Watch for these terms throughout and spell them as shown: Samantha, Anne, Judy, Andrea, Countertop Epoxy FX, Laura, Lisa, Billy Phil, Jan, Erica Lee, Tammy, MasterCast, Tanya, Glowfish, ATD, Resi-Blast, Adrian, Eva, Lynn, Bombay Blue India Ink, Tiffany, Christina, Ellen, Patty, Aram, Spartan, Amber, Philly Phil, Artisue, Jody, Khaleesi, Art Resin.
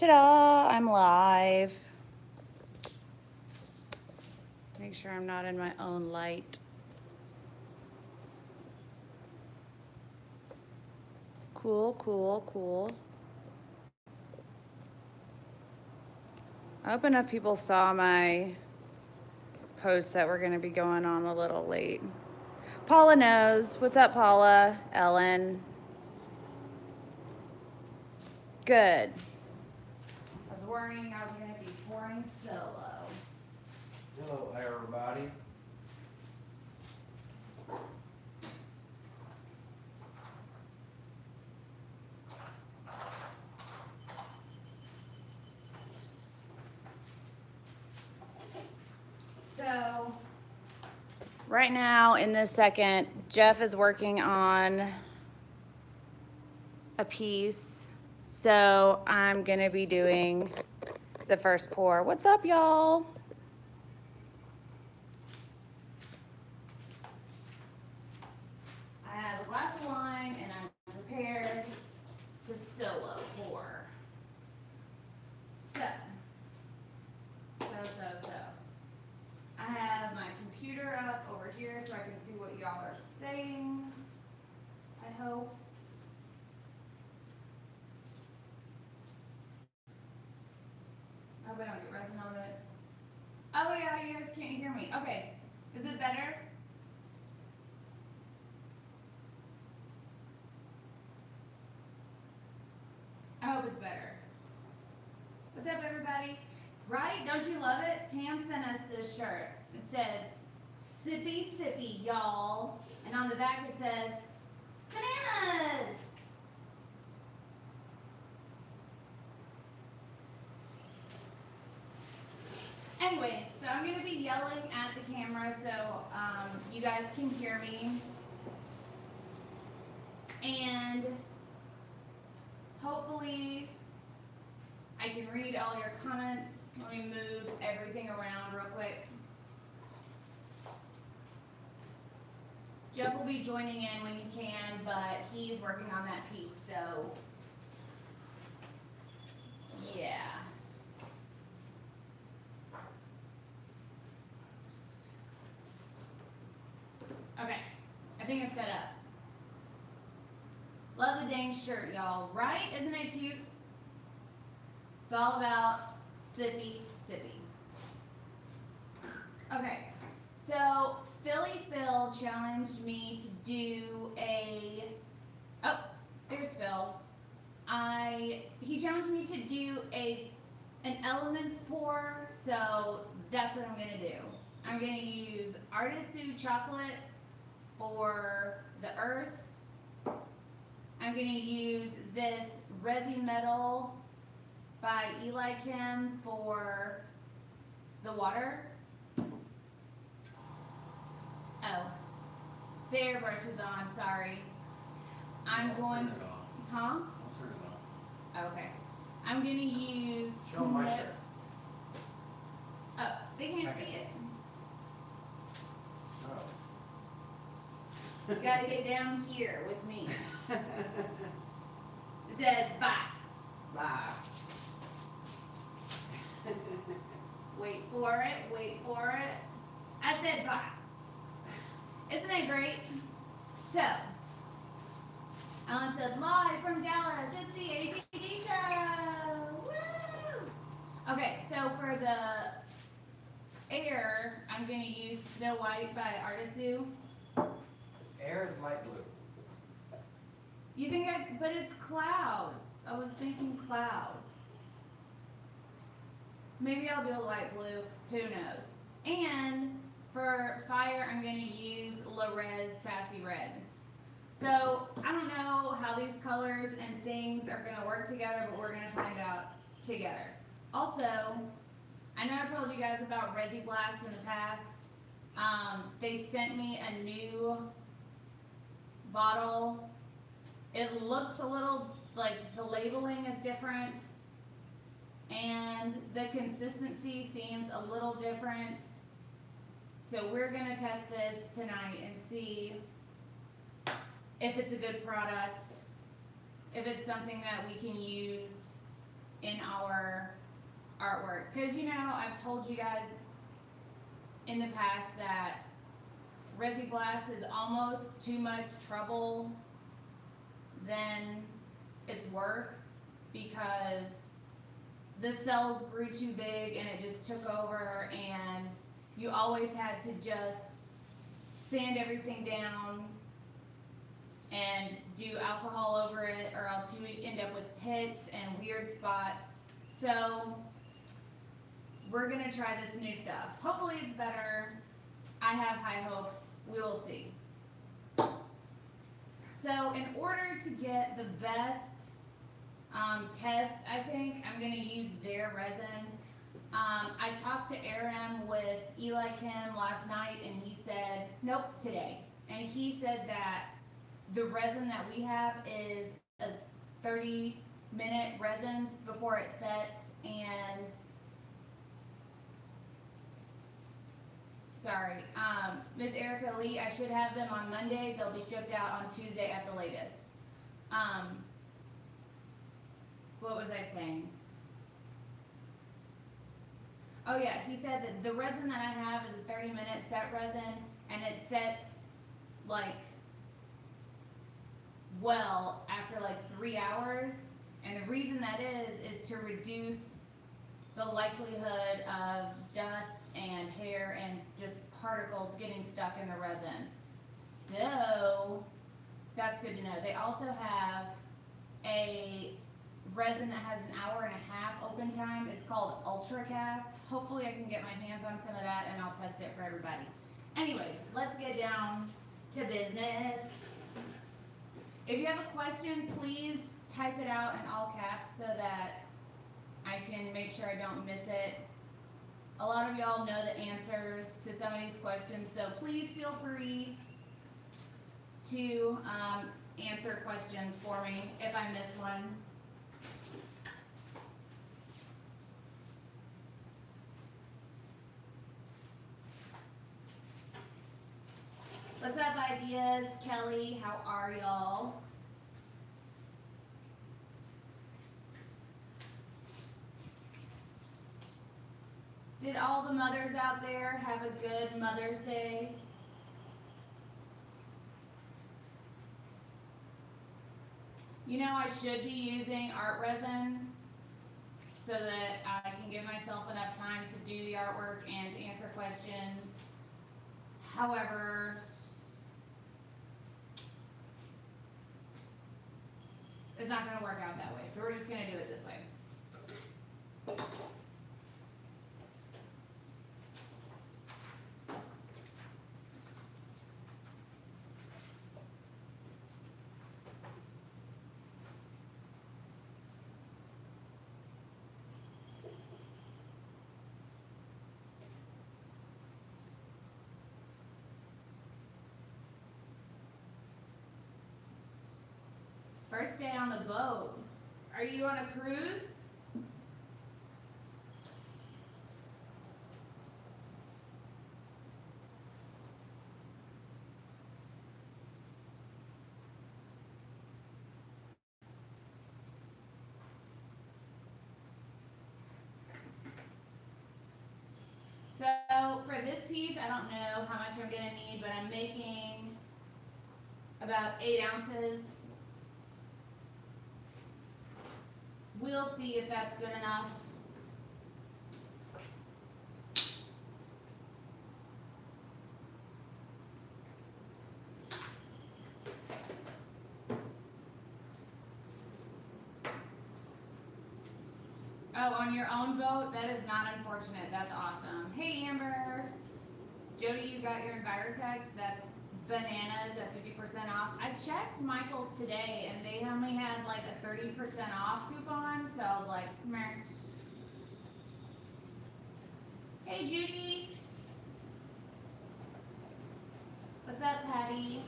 Ta-da, I'm live. Make sure I'm not in my own light. Cool, cool, cool. I hope enough people saw my post that we're gonna be going on a little late. Paula knows. What's up, Paula? Ellen. Good. I was worrying I was gonna be pouring solo. Hello, everybody. So right now in this second, Jeff is working on a piece. So I'm gonna be doing the first pour. What's up, y'all? I have a glass of wine and I'm prepared to solo pour. So. I have my computer up over here so I can see what y'all are saying, I hope. I hope I don't get resin on it. Oh yeah, you guys can't hear me. Okay, is it better? I hope it's better. What's up, everybody? Right? Don't you love it? Pam sent us this shirt. It says, "Sippy, sippy, y'all." And on the back it says, "Bananas." Anyways, so I'm going to be yelling at the camera so you guys can hear me. And hopefully I can read all your comments. Let me move everything around real quick. Jeff will be joining in when he can, but he's working on that piece, so yeah. Okay, I think it's set up. Love the dang shirt, y'all, right? Isn't it cute? It's all about sippy, sippy. Okay, so Philly Phil challenged me to do a, oh, there's Phil. He challenged me to do an elements pour, so that's what I'm gonna do. I'm gonna use Artisue chocolate for the earth. I'm gonna use this Resi metal by Eli Kim for the water. Oh, their brush is on, sorry. I'll turn it on. Okay. I'm gonna use... Show my shirt. Oh, they can't see it. Oh. You gotta get down here with me. It says bye. Bye. Wait for it, wait for it. I said bye. Isn't it great? So, Ellen said, live from Dallas, it's the ATD show. Woo! Okay, so for the air, I'm going to use Snow White by Artisue. Air is light blue. You think but it's clouds. I was thinking clouds. Maybe I'll do a light blue, who knows. And for fire, I'm gonna use LaRez Sassy Red. So I don't know how these colors and things are gonna work together, but we're gonna find out together. Also, I know I told you guys about Resi-Blast in the past. They sent me a new bottle. It looks a little, like the labeling is different. And the consistency seems a little different. So we're gonna test this tonight and see if it's a good product, if it's something that we can use in our artwork. Because, you know, I've told you guys in the past that Resi-Blast is almost too much trouble than it's worth, because the cells grew too big and it just took over, and you always had to just sand everything down and do alcohol over it, or else you would end up with pits and weird spots. So we're gonna try this new stuff. Hopefully it's better. I have high hopes. We will see. So in order to get the best test, I think I'm gonna use their resin. I talked to Aram with Eli Kim last night, and he said, nope, today. And he said that the resin that we have is a 30-minute resin before it sets, and sorry, Ms. Erica Lee, I should have them on Monday. They'll be shipped out on Tuesday at the latest. What was I saying? Oh yeah, he said that the resin that I have is a 30-minute set resin, and it sets like well after like 3 hours, and the reason that is to reduce the likelihood of dust and hair and just particles getting stuck in the resin. So that's good to know. They also have a resin that has an hour-and-a-half open time. It's called UltraCast. Hopefully I can get my hands on some of that and I'll test it for everybody. Anyways, let's get down to business. If you have a question, please type it out in all caps so that I can make sure I don't miss it. A lot of y'all know the answers to some of these questions, so please feel free to answer questions for me if I miss one. What's up, Ideas? Kelly, how are y'all? Did all the mothers out there have a good Mother's Day? You know, I should be using art resin so that I can give myself enough time to do the artwork and answer questions. However, it's not going to work out that way, so we're just going to do it this way. First day on the boat. Are you on a cruise? So for this piece, I don't know how much I'm gonna need, but I'm making about 8 ounces. We'll see if that's good enough. Oh, on your own boat? That is not unfortunate. That's awesome. Hey, Amber. Jody, you got your Envirotex? That's bananas at 50% off. I checked Michael's today and they only had like a 30% off coupon, so I was like, meh. Hey, Judy. What's up, Patty?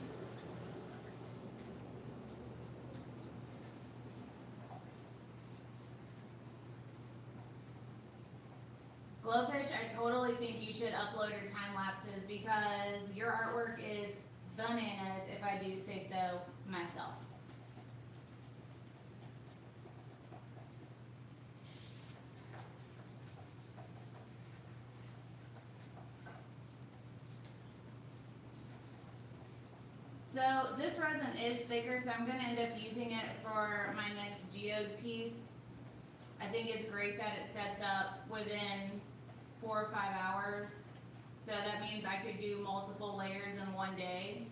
Glowfish, I totally think you should upload your time lapses because your artwork is bananas, if I do say so myself. So this resin is thicker, so I'm going to end up using it for my next geode piece. I think it's great that it sets up within 4 or 5 hours. So that means I could do multiple layers in one day.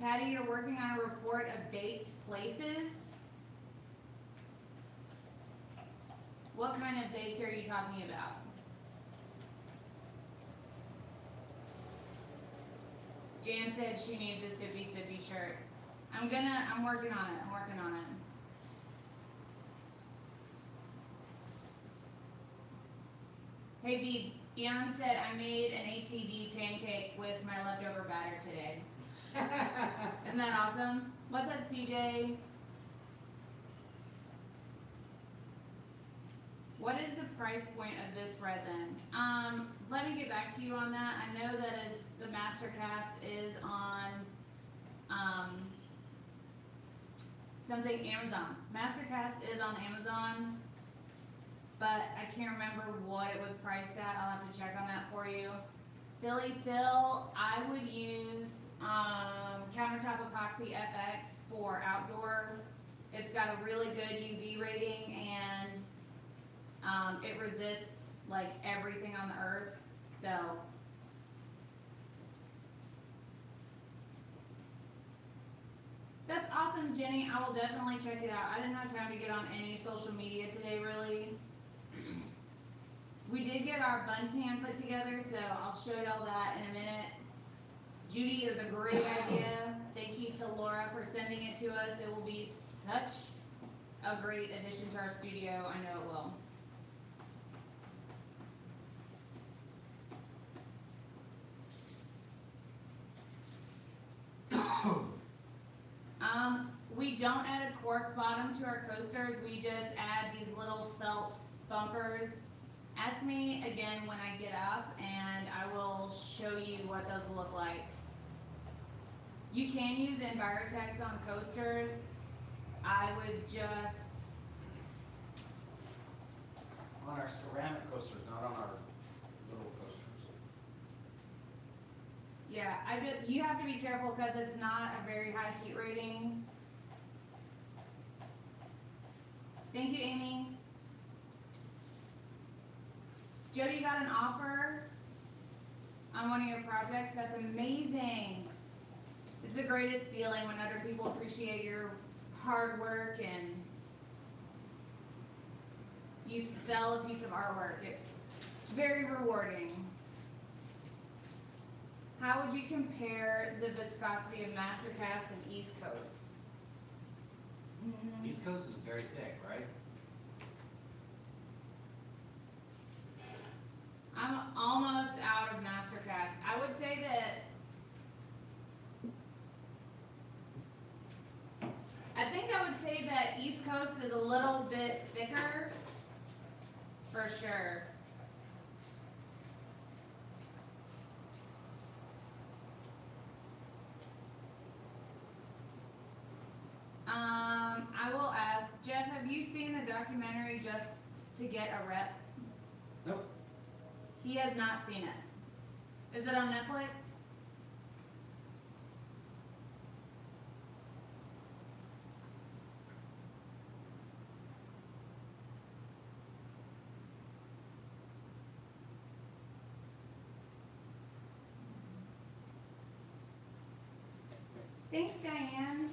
Patty, you're working on a report of baked places. What kind of baked are you talking about? Jan said she needs a sippy sippy shirt. I'm working on it, Hey B, Beyond said I made an ATV pancake with my leftover batter today. Isn't that awesome? What's up, CJ? What is the price point of this resin? Let me get back to you on that. I know that it's the MasterCast is on Amazon. MasterCast is on Amazon, but I can't remember what it was priced at. I'll have to check on that for you. Philly Phil, I would use Countertop Epoxy FX for outdoor. It's got a really good UV rating and it resists like everything on the earth. So that's awesome, Jenny. I will definitely check it out. I didn't have time to get on any social media today, really. We did get our bun pan put together, so I'll show y'all that in a minute. Judy, it was a great idea. Thank you to Laura for sending it to us. It will be such a great addition to our studio. I know it will. We don't add a cork bottom to our coasters. We just add these little felt bumpers. Ask me again when I get up and I will show you what those look like. You can use Envirotex on coasters. I would just... on our ceramic coasters, not on our little coasters. Yeah, you have to be careful because it's not a very high heat rating. Thank you, Amy. Jody got an offer on one of your projects. That's amazing. It's the greatest feeling when other people appreciate your hard work and you sell a piece of artwork. It's very rewarding. How would you compare the viscosity of MasterCast and East Coast? East Coast is very thick, right? I'm almost out of MasterCast. I would say that, East Coast is a little bit thicker, for sure. I will ask, Jeff, have you seen the documentary Just to Get a Rep? Nope. He has not seen it. Is it on Netflix? Thanks, Diane.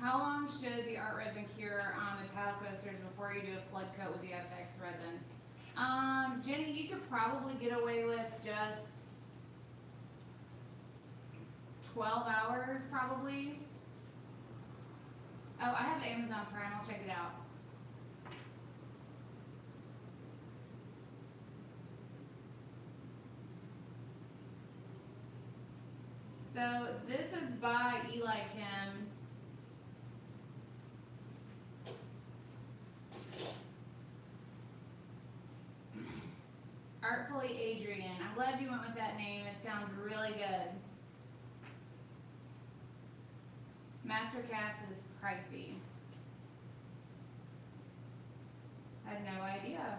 How long should the art resin cure on the tile coasters before you do a flood coat with the FX resin? Jenny, you could probably get away with just 12 hours, probably. Oh, I have Amazon Prime. I'll check it out. So this is by Eli Kim. Artfully Adrian. I'm glad you went with that name. It sounds really good. MasterCast is pricey. I had no idea.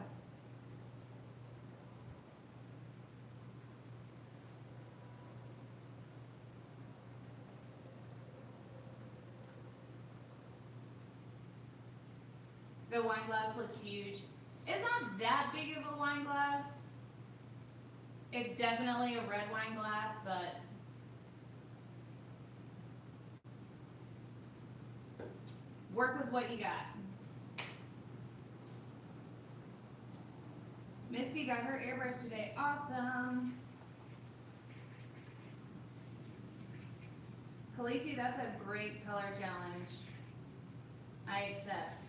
The wine glass looks huge. It's not that big of a wine glass. It's definitely a red wine glass, but work with what you got. Misty got her airbrush today. Awesome. Khaleesi, that's a great color challenge. I accept.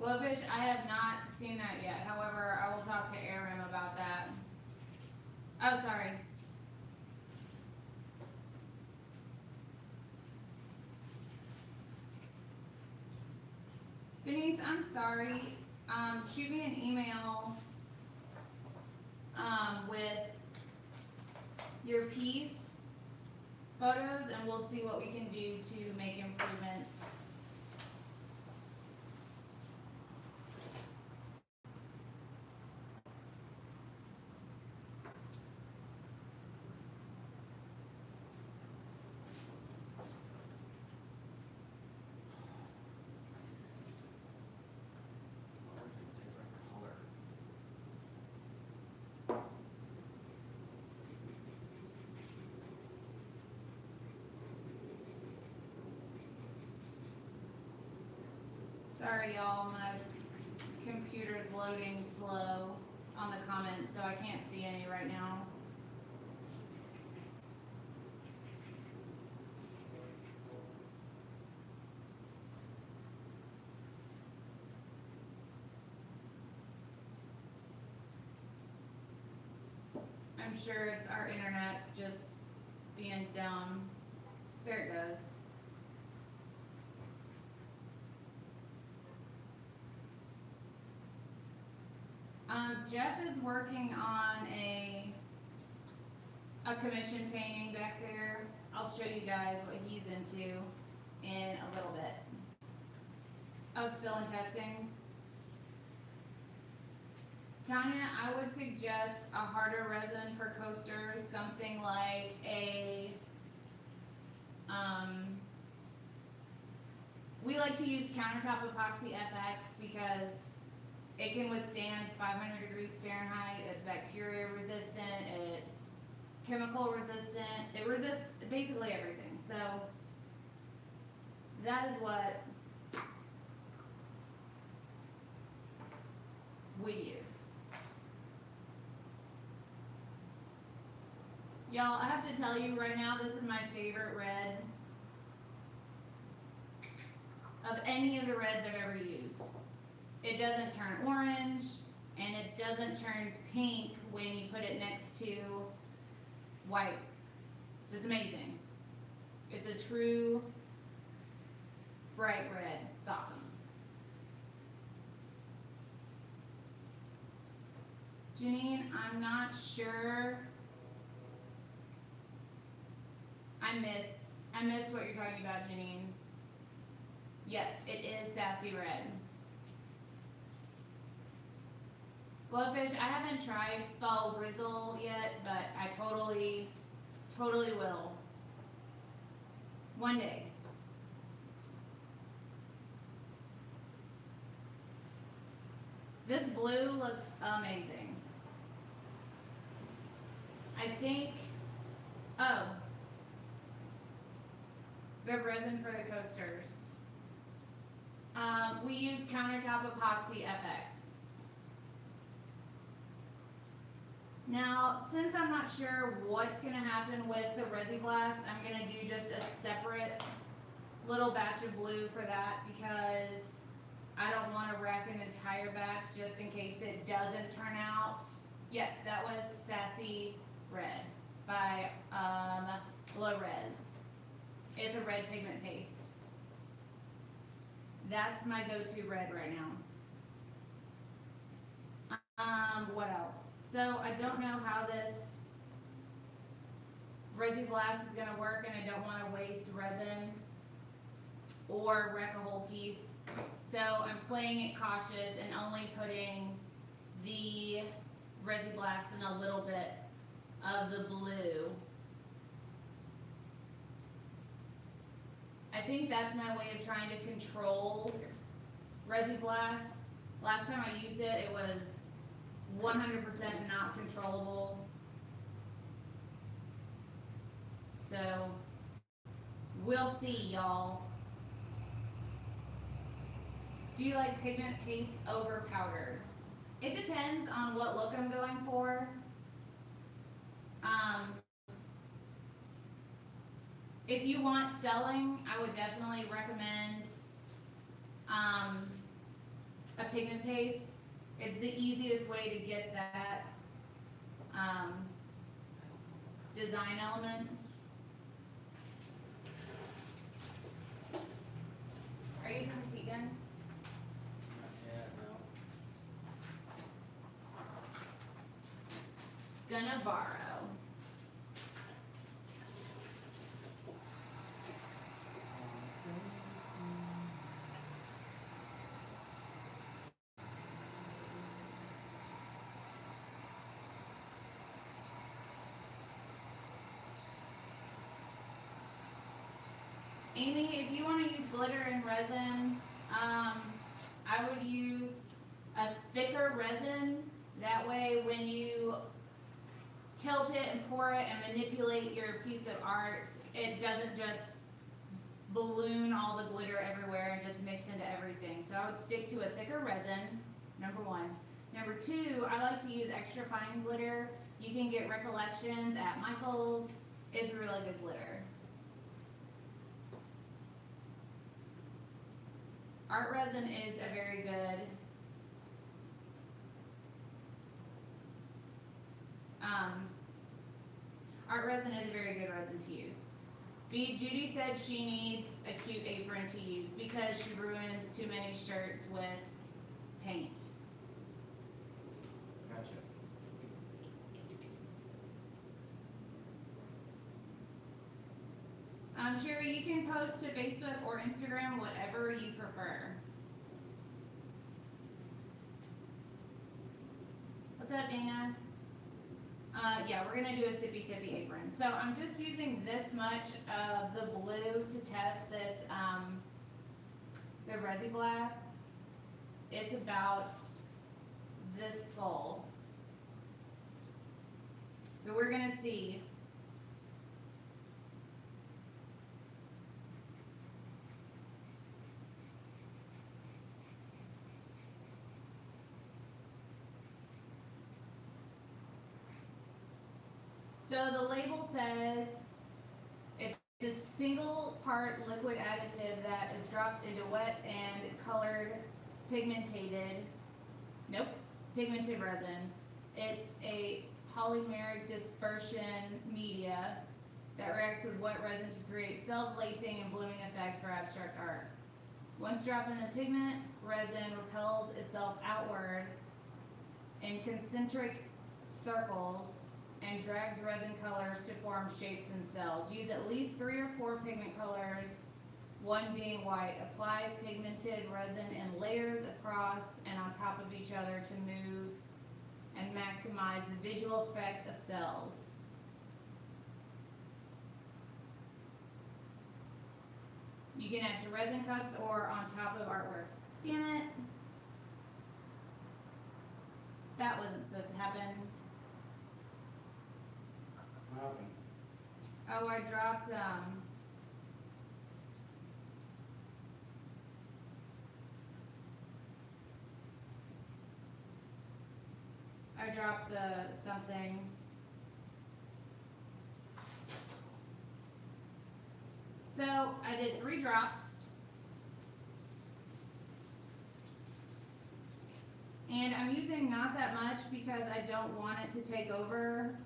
Glowfish, I have not seen that yet. However, I will talk to Aram about that. Oh, sorry. Denise, I'm sorry. Shoot me an email with your piece, photos, and we'll see what we can do to make improvements. Sorry y'all, my computer's loading slow on the comments, so I can't see any right now. I'm sure it's our internet just being dumb. There it goes. Jeff is working on a commission painting back there. I'll show you guys what he's into in a little bit. Oh, still in testing. Tanya, I would suggest a harder resin for coasters, something like a, we like to use Countertop Epoxy FX because it can withstand 500 degrees Fahrenheit, it's bacteria resistant, it's chemical resistant, it resists basically everything. So that is what we use. Y'all, I have to tell you right now, this is my favorite red of any of the reds I've ever used. It doesn't turn orange, and it doesn't turn pink when you put it next to white. It's amazing. It's a true bright red. It's awesome. Janine, I'm not sure. I missed what you're talking about, Janine. Yes, it is sassy red. Glowfish, I haven't tried Fall Rizzle yet, but I totally will. One day. This blue looks amazing. I think, oh, the resin for the coasters. We use Countertop Epoxy FX. Now, since I'm not sure what's going to happen with the Resi-Blast, I'm going to do just a separate little batch of blue for that because I don't want to wreck an entire batch just in case it doesn't turn out. Yes, that was Sassy Red by LaRez. It's a red pigment paste. That's my go-to red right now. What else? So I don't know how this Resi-Blast is gonna work, and I don't want to waste resin or wreck a whole piece. So I'm playing it cautious and only putting the Resi-Blast and a little bit of the blue. I think that's my way of trying to control Resi-Blast. Last time I used it, it was 100% not controllable. So we'll see, y'all. Do you like pigment paste over powders? It depends on what look I'm going for. If you want selling, I would definitely recommend a pigment paste. It's the easiest way to get that design element. Are you using the heat gun? Yeah, no. Gonna borrow. Amy, if you want to use glitter and resin, I would use a thicker resin. That way when you tilt it and pour it and manipulate your piece of art, it doesn't just balloon all the glitter everywhere and just mix into everything. So I would stick to a thicker resin, number one. Number two, I like to use extra fine glitter. You can get Recollections at Michael's. It's really good glitter. Art Resin is a very good resin to use. B, Judy said she needs a cute apron to use because she ruins too many shirts with paint. Gotcha. Sherry, you can post to Facebook or Instagram, whatever you prefer. What's up, Dana? Yeah, we're going to do a sippy apron. So I'm just using this much of the blue to test this, the Resi-Blast. It's about this full. So we're going to see. So the label says it's a single part liquid additive that is dropped into wet and colored pigmented resin. It's a polymeric dispersion media that reacts with wet resin to create cells, lacing, and blooming effects for abstract art. Once dropped in the pigment, resin repels itself outward in concentric circles and drags resin colors to form shapes and cells. Use at least 3 or 4 pigment colors, one being white. Apply pigmented resin in layers across and on top of each other to move and maximize the visual effect of cells. You can add to resin cups or on top of artwork. Damn it. That wasn't supposed to happen. Oh, I dropped, the something. So I did 3 drops. And I'm using not that much because I don't want it to take over.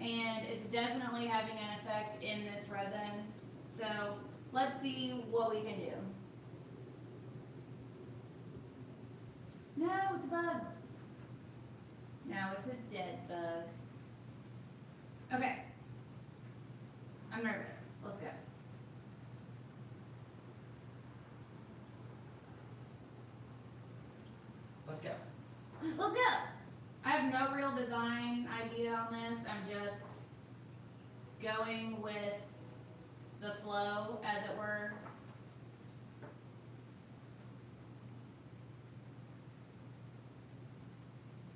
And it's definitely having an effect in this resin. So let's see what we can do. No, it's a bug. No, it's a dead bug. Okay, I'm nervous. Let's go. Let's go. Let's go. I have no real design idea on this. I'm just going with the flow, as it were.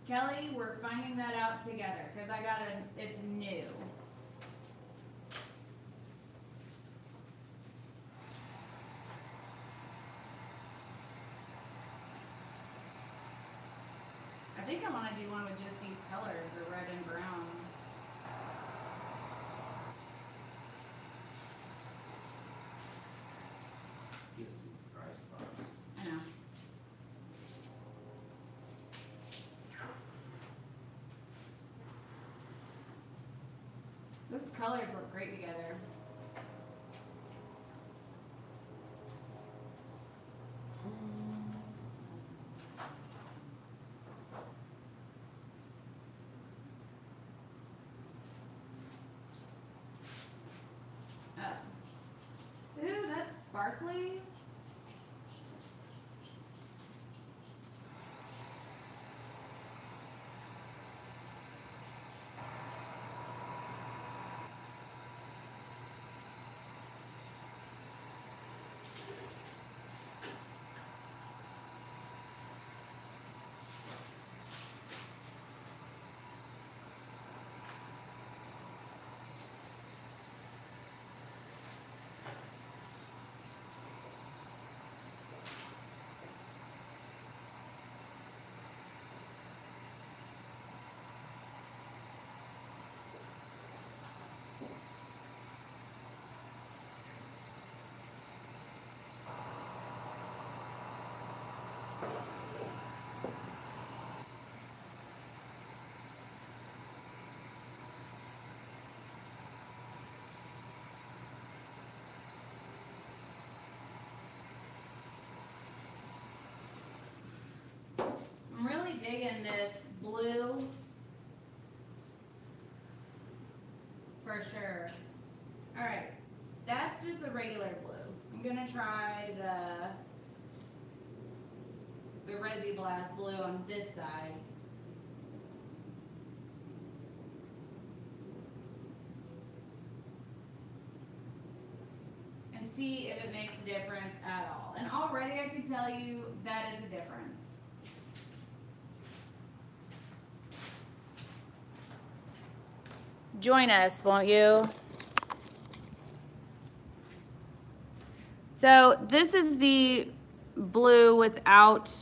Kelly, we're finding that out together because I got a, it's new. I think I want to do one with just these colors, the red and brown. Those colors look great together. Oh. Ooh, that's sparkly. Digging this blue for sure. All right, that's just the regular blue. I'm gonna try the Resi-Blast blue on this side. And see if it makes a difference at all. And already I can tell you that is a difference. Join us, won't you? So this is the blue without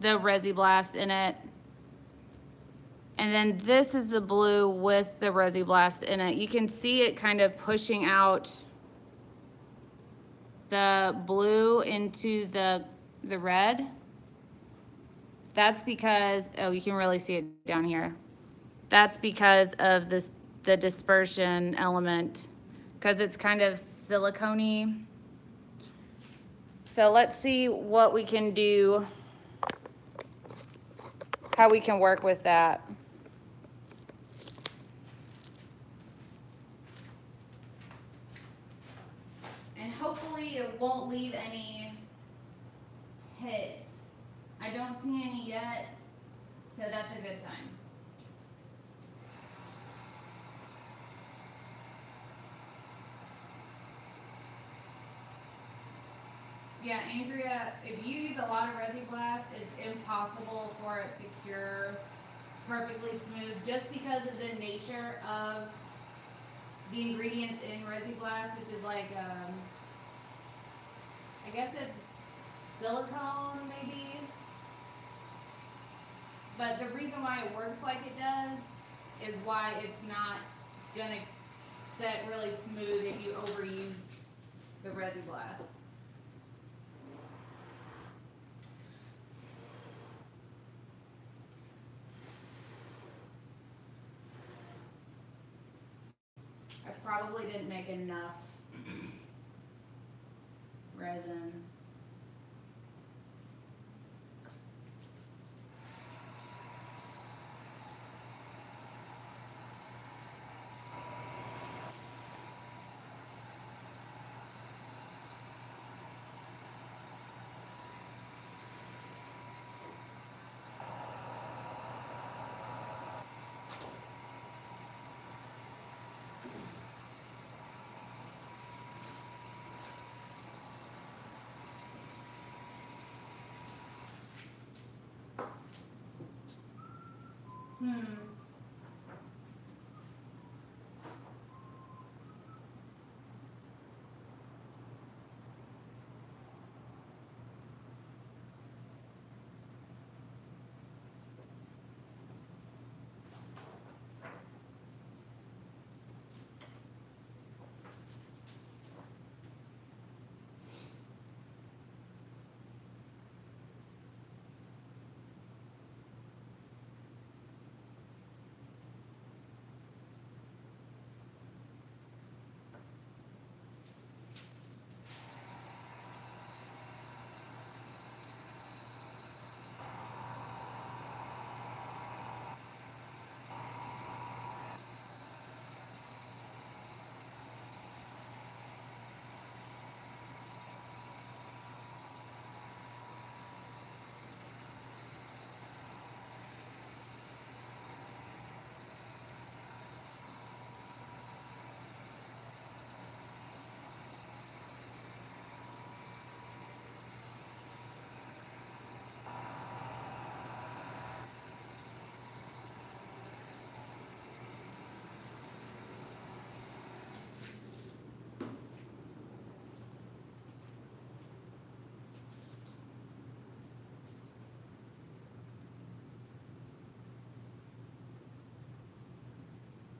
the Resi-Blast in it. And then this is the blue with the Resi-Blast in it. You can see it kind of pushing out the blue into the red. That's because, oh, you can really see it down here. That's because of this, the dispersion element, because it's kind of silicone-y. So let's see what we can do, how we can work with that. And hopefully it won't leave any hits. I don't see any yet, so that's a good sign. Yeah, Andrea, if you use a lot of Resi-Blast, it's impossible for it to cure perfectly smooth just because of the nature of the ingredients in Resi-Blast, which is like, I guess it's silicone maybe, But the reason why it works like it does is why it's not gonna set really smooth if you overuse the Resi-Blast. I probably didn't make enough resin.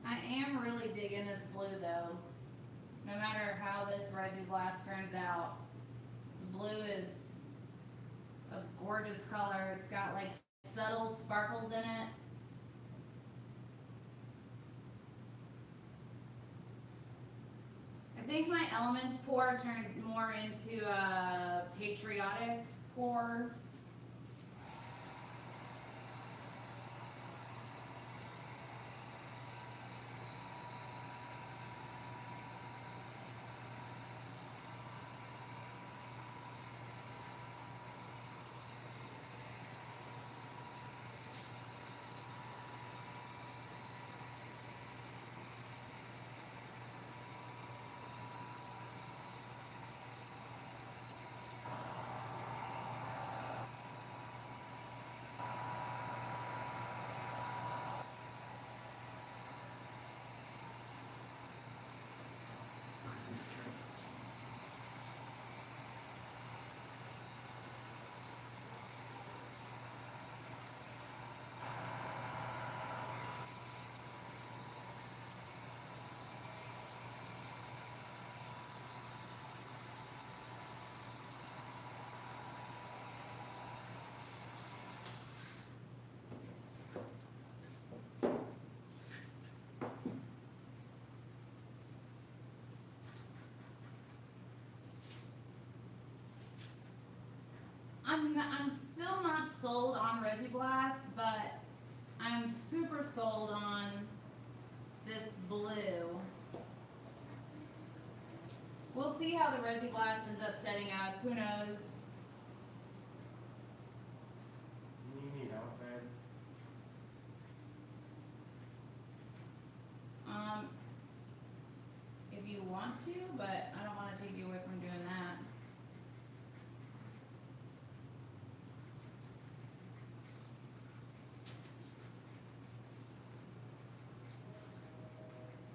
I am really digging this blue though. No matter how this Resi-Blast turns out, the blue is a gorgeous color. It's got like subtle sparkles in it. I think my Elements pour turned more into a patriotic pour. I'm still not sold on Resi-Blast, but I'm super sold on this blue. We'll see how the Resi-Blast ends up setting up. Who knows? You need help, babe. If you want to, but I don't want to take you away from doing that.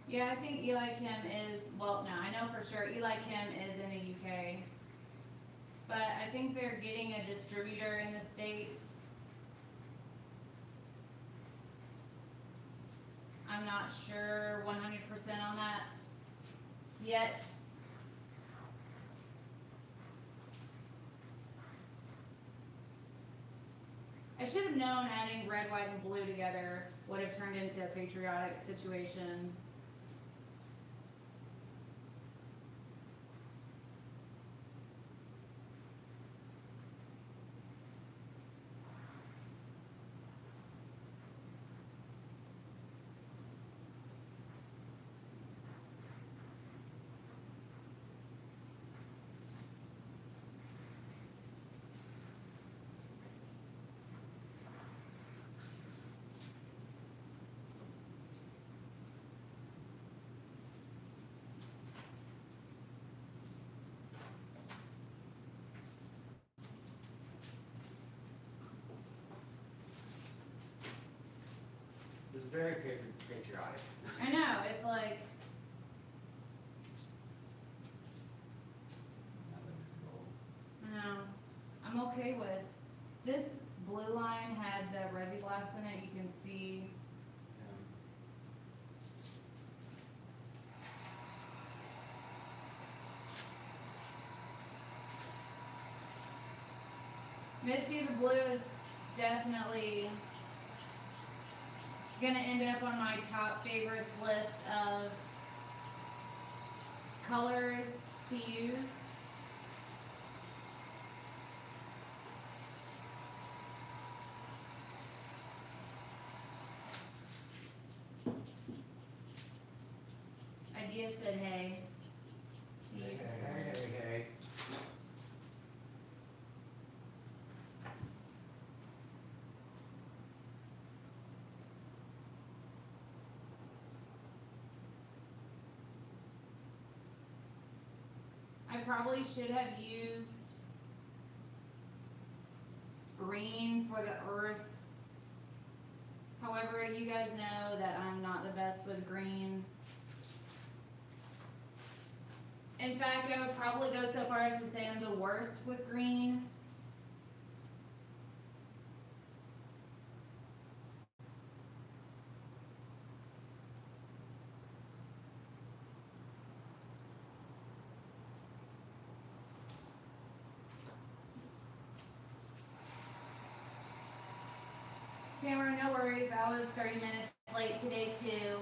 Yeah, I think Eli Kim is, well, no, I know for sure Eli Kim is in the UK, but I think they're getting a distributor in the States. I'm not sure 100% on that yet. I should have known adding red, white, and blue together would have turned into a patriotic situation. Very patriotic. I know, it's like... That looks cool. I know. I'm okay with... This blue line had the Resi-Blast in it, you can see... Yeah. Misty, the blue is definitely... gonna end up on my top favorites list of colors to use. Idea said hey. Hey. Probably should have used green for the earth. However, you guys know that I'm not the best with green. In fact, I would probably go so far as to say I'm the worst with green. Tamara, no worries. I was 30 minutes late today, too.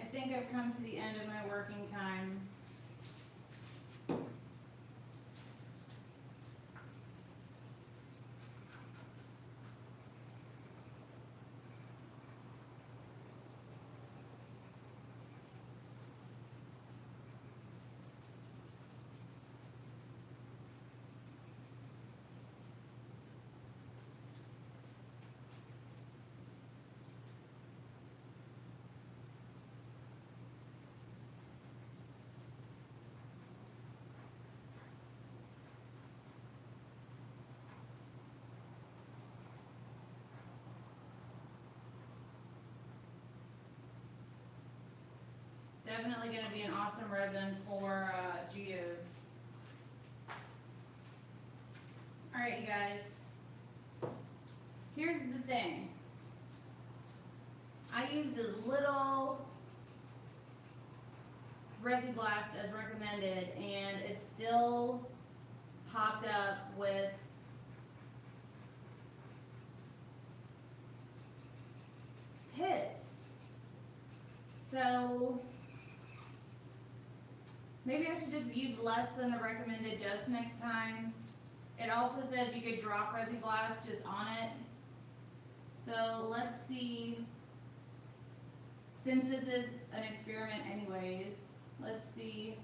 I think I've come to the end of my working time. Definitely going to be an awesome resin for geodes. All right, you guys. Here's the thing. I used as little Resi-Blast as recommended, and it still popped up with pits. So maybe I should just use less than the recommended dose next time. It also says you could drop Resi-Blast just on it. So let's see. Since this is an experiment anyways, let's see.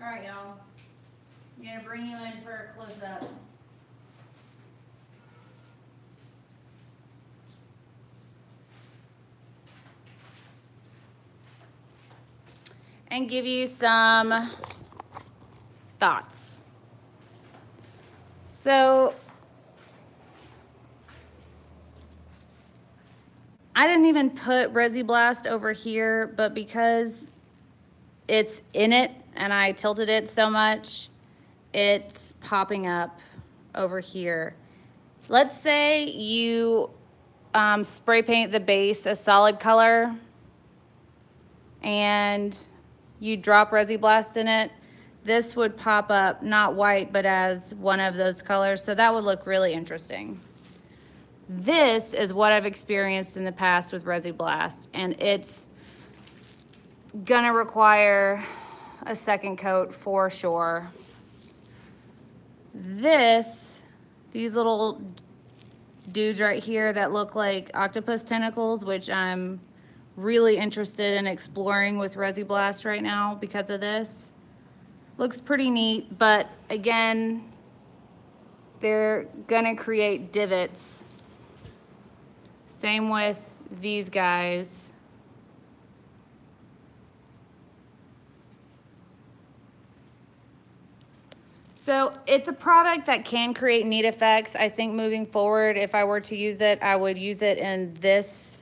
All right, y'all, I'm gonna bring you in for a close-up. And give you some thoughts. So, I didn't even put Resi-Blast over here, but because it's in it, and I tilted it so much, it's popping up over here. Let's say you spray paint the base a solid color and you drop Resi-Blast in it. This would pop up, not white, but as one of those colors. So that would look really interesting. This is what I've experienced in the past with Resi-Blast, and it's gonna require a second coat for sure. These little dudes right here that look like octopus tentacles, which I'm really interested in exploring with Resi-Blast right now because of this. Looks pretty neat, but again, they're gonna create divots. Same with these guys. So it's a product that can create neat effects. I think moving forward, if I were to use it, I would use it in this,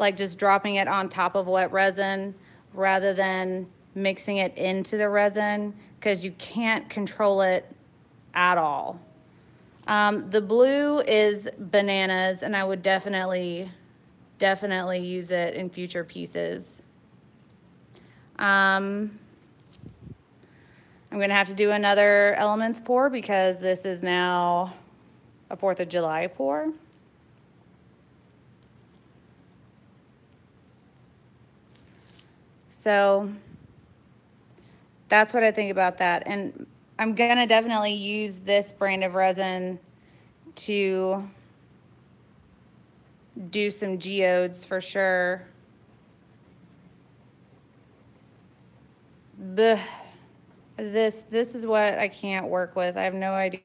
like just dropping it on top of wet resin rather than mixing it into the resin, because you can't control it at all. The blue is bananas, and I would definitely use it in future pieces. I'm gonna have to do another elements pour because this is now a 4th of July pour. So that's what I think about that. And I'm gonna definitely use this brand of resin to do some geodes for sure. Blech. This is what I can't work with. I have no idea.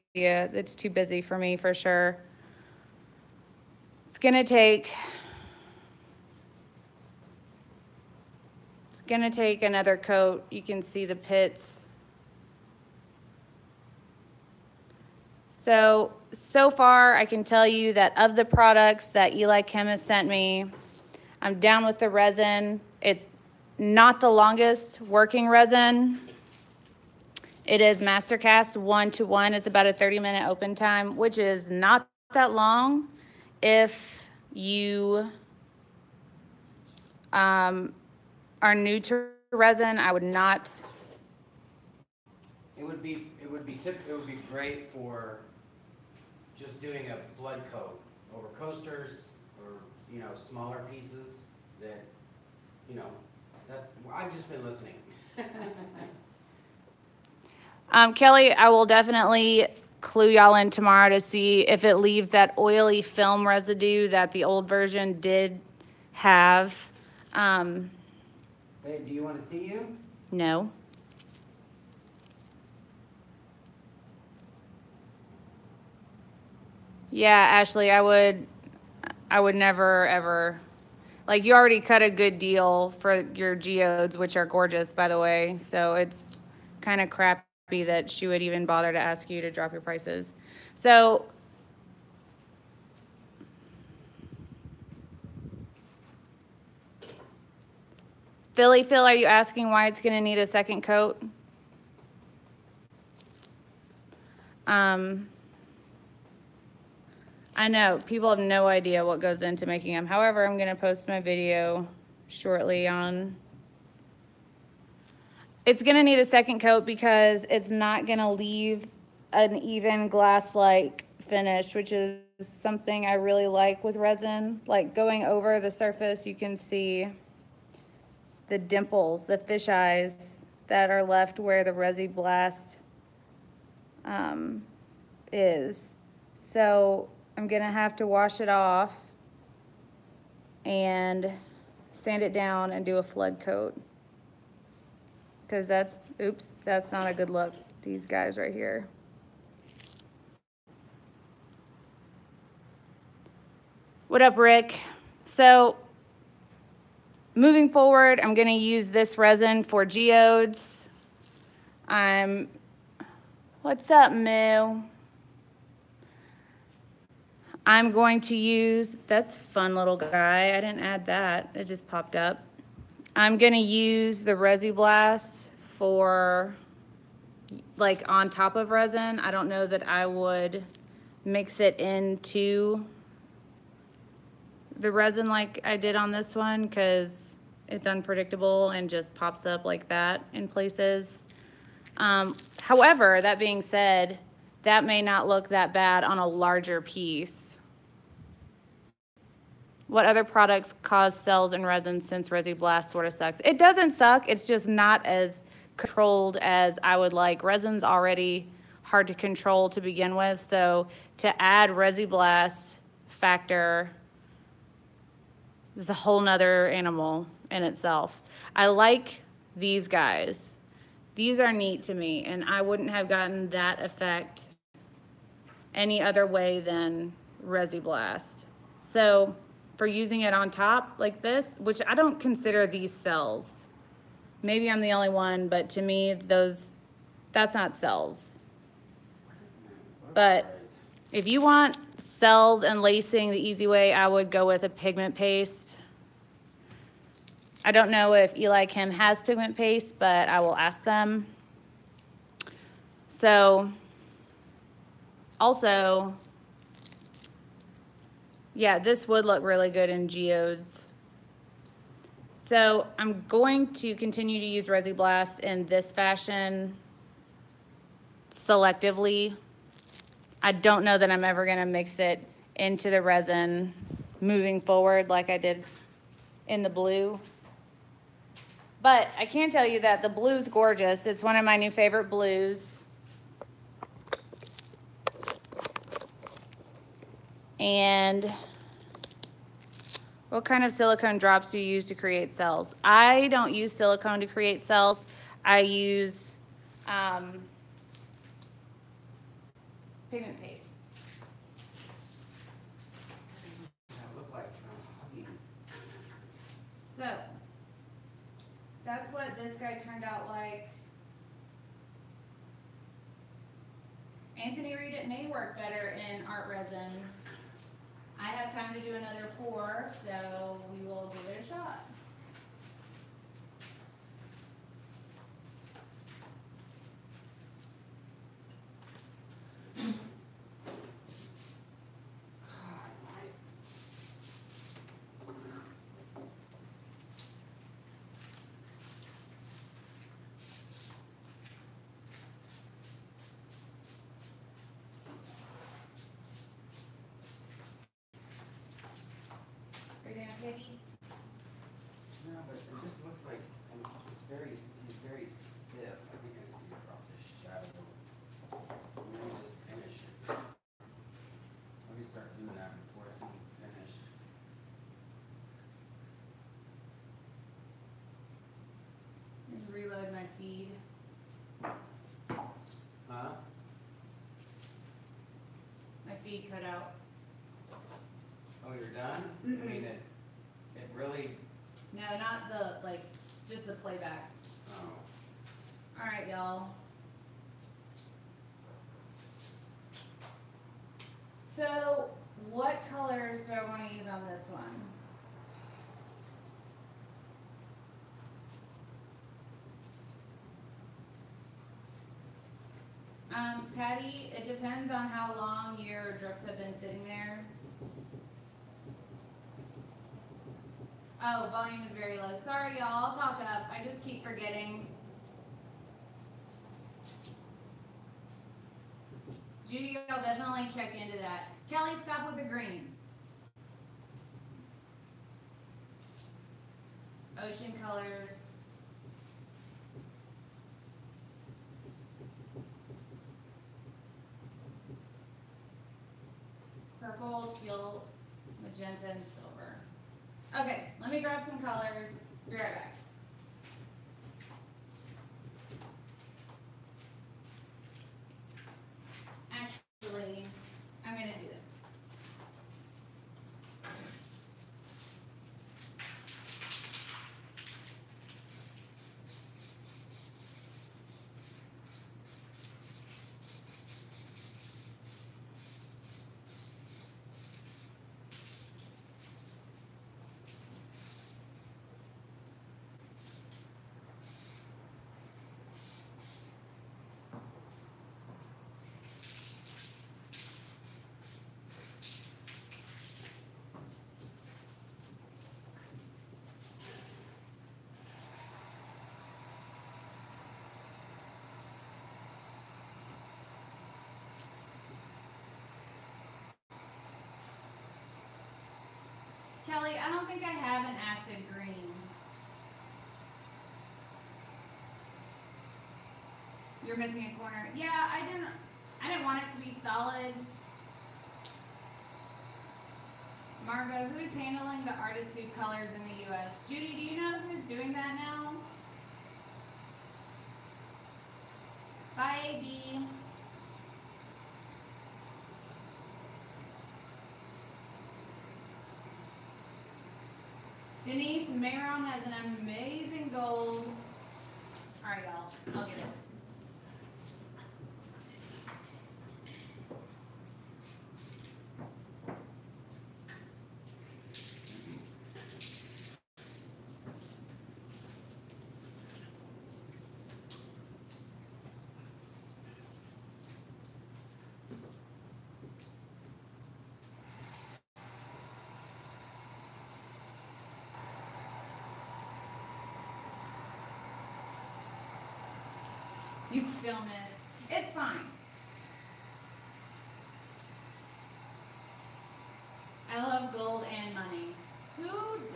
It's too busy for me for sure. It's gonna take another coat. You can see the pits. So far I can tell you that of the products that Eli Kim has sent me, I'm down with the resin. It's not the longest working resin. It is MasterCast 1:1. It's about a 30-minute open time, which is not that long if you are new to resin. I would not. It would be great for just doing a flood coat over coasters or, you know, smaller pieces that, you know, that I've just been listening. Kelly, I will definitely clue y'all in tomorrow to see if it leaves that oily film residue that the old version did have. Babe, do you want to see you? No. Yeah, Ashley, I would never ever, like, you already cut a good deal for your geodes, which are gorgeous, by the way. So it's kind of crappy that she would even bother to ask you to drop your prices. So Philly Phil, are you asking why it's going to need a second coat? I know people have no idea what goes into making them. However, I'm going to post my video shortly on. It's going to need a second coat because it's not going to leave an even glass-like finish, which is something I really like with resin. Like going over the surface, you can see the dimples, the fish eyes that are left where the Resi-Blast is. So I'm gonna have to wash it off and sand it down and do a flood coat. Cause that's, oops, that's not a good look. These guys right here. What up, Rick? So moving forward, I'm gonna use this resin for geodes. What's up, Moo? I'm going to use, that's a fun little guy. I didn't add that, it just popped up. I'm gonna use the Resi-Blast for like on top of resin. I don't know that I would mix it into the resin like I did on this one because it's unpredictable and just pops up like that in places. However, that being said, that may not look that bad on a larger piece. What other products cause cells in resin since Resi-Blast sort of sucks? It doesn't suck, it's just not as controlled as I would like. Resin's already hard to control to begin with, so to add Resi-Blast factor is a whole nother animal in itself. I like these guys. These are neat to me, and I wouldn't have gotten that effect any other way than Resi-Blast. So for using it on top like this, which I don't consider these cells. Maybe I'm the only one, but to me, those, that's not cells. But if you want cells and lacing the easy way, I would go with a pigment paste. I don't know if Eli Kim has pigment paste, but I will ask them. So also, yeah, this would look really good in geodes. So I'm going to continue to use Resi-Blast in this fashion selectively. I don't know that I'm ever gonna mix it into the resin moving forward like I did in the blue. But I can tell you that the blue's gorgeous. It's one of my new favorite blues. And what kind of silicone drops do you use to create cells? I don't use silicone to create cells. I use pigment paste. So that's what this guy turned out like. Anthony, read it may work better in art resin. I have time to do another pour, so we will give it a shot. Just reload my feed. Huh? My feed cut out. Oh, you're done? Mm-mm. I mean, it really... No, not the, like, just the playback. Oh. All right, y'all. So, what colors do I want to use on this one? Patty, it depends on how long your drips have been sitting there. Oh, volume is very low. Sorry, y'all. I'll talk up. I just keep forgetting. Judy, I'll definitely check into that. Kelly, stop with the green. Ocean colors. Purple, teal, magenta, and silver. Okay, let me grab some colors. Be right back. Actually, I'm going to do this. Kelly, I don't think I have an acid green. You're missing a corner. Yeah, I didn't want it to be solid. Margo, who's handling the Artisue colors in the US? Judy, do you know who's doing that now? Bye, AB. Denise Maron has an amazing goal. All right, y'all, I'll get it. You still missed. It's fine. I love gold and money. Who doesn't?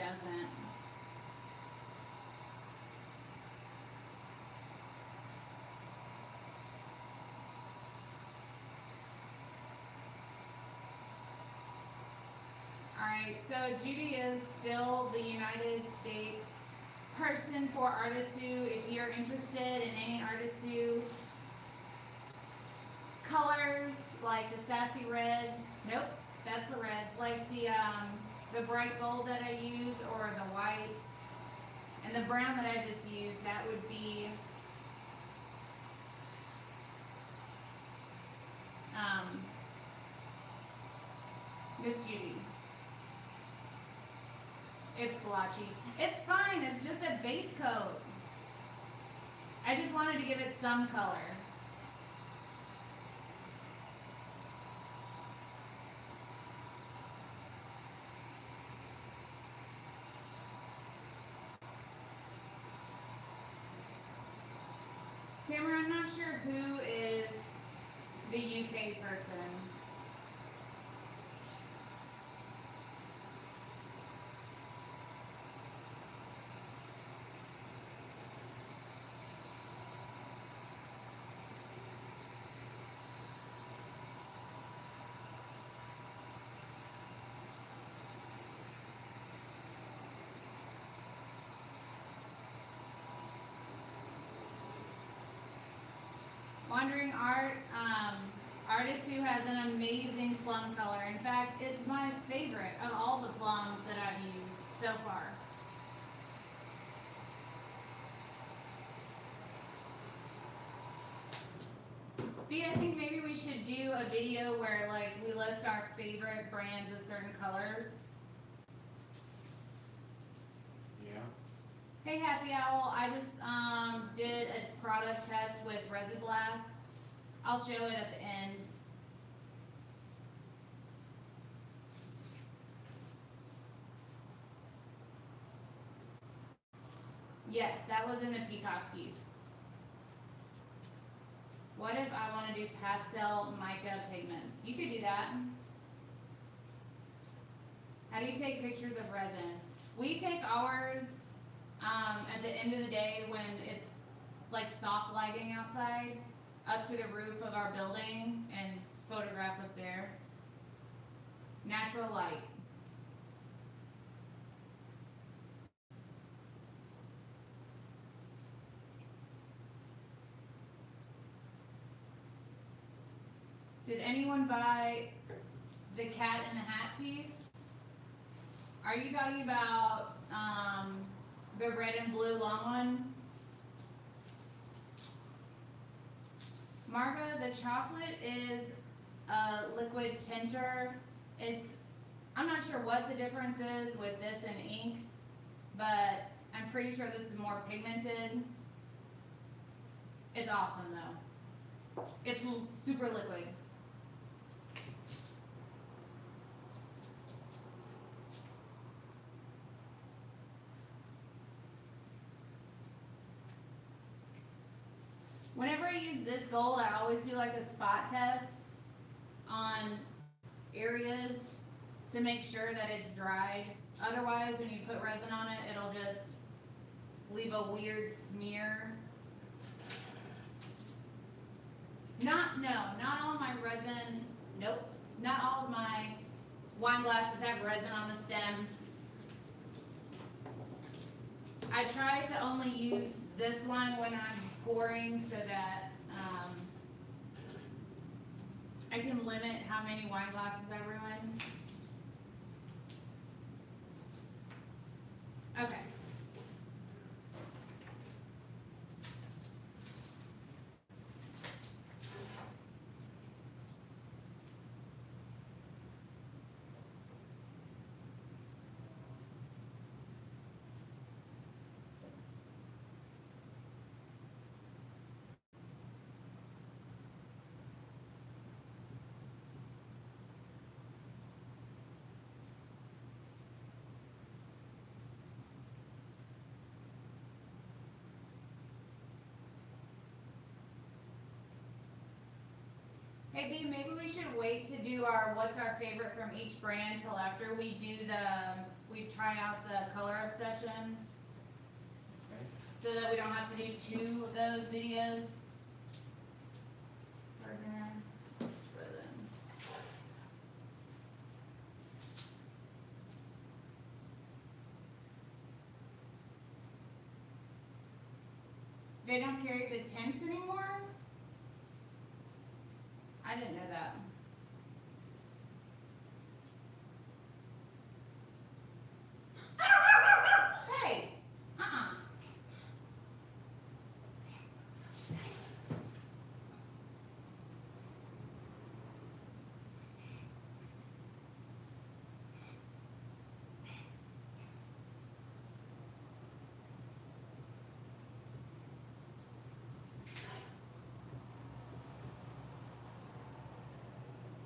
All right, so Judy is still the United States person for Artisue. If you're interested in any Artisue colors, like the sassy red, nope, that's LaRez, like the bright gold that I used, or the white and the brown that I just used, that would be Miss Judy. It's blotchy. It's fine, it's just a base coat. I just wanted to give it some color. Tamara, I'm not sure who is the UK person. Wandering Art. Artisue has an amazing plum color. In fact, it's my favorite of all the plums that I've used so far. B, I think maybe we should do a video where like we list our favorite brands of certain colors. Yeah. Hey Happy Owl, I just did a product test with Resi-Blast. I'll show it at the end. Yes, that was in the peacock piece. What if I want to do pastel mica pigments? You could do that. How do you take pictures of resin? We take ours at the end of the day when it's like soft lighting outside, up to the roof of our building and photograph up there. Natural light. Did anyone buy the cat in the hat piece? Are you talking about the red and blue long one? Margo, the chocolate is a liquid tinter. It's, I'm not sure what the difference is with this and ink, but I'm pretty sure this is more pigmented. It's awesome though. It's super liquid. Whenever I use this gold, I always do like a spot test on areas to make sure that it's dried. Otherwise, when you put resin on it, it'll just leave a weird smear. Not all my resin, nope. Not all of my wine glasses have resin on the stem. I try to only use this one when I'm pouring so that I can limit how many wine glasses I ruin. Okay. Maybe, we should wait to do our what's our favorite from each brand till after we do the, we try out the color obsession. Okay. So that we don't have to do two of those videos. Partner, resin. They don't carry the tints anymore? I didn't know that. Hey,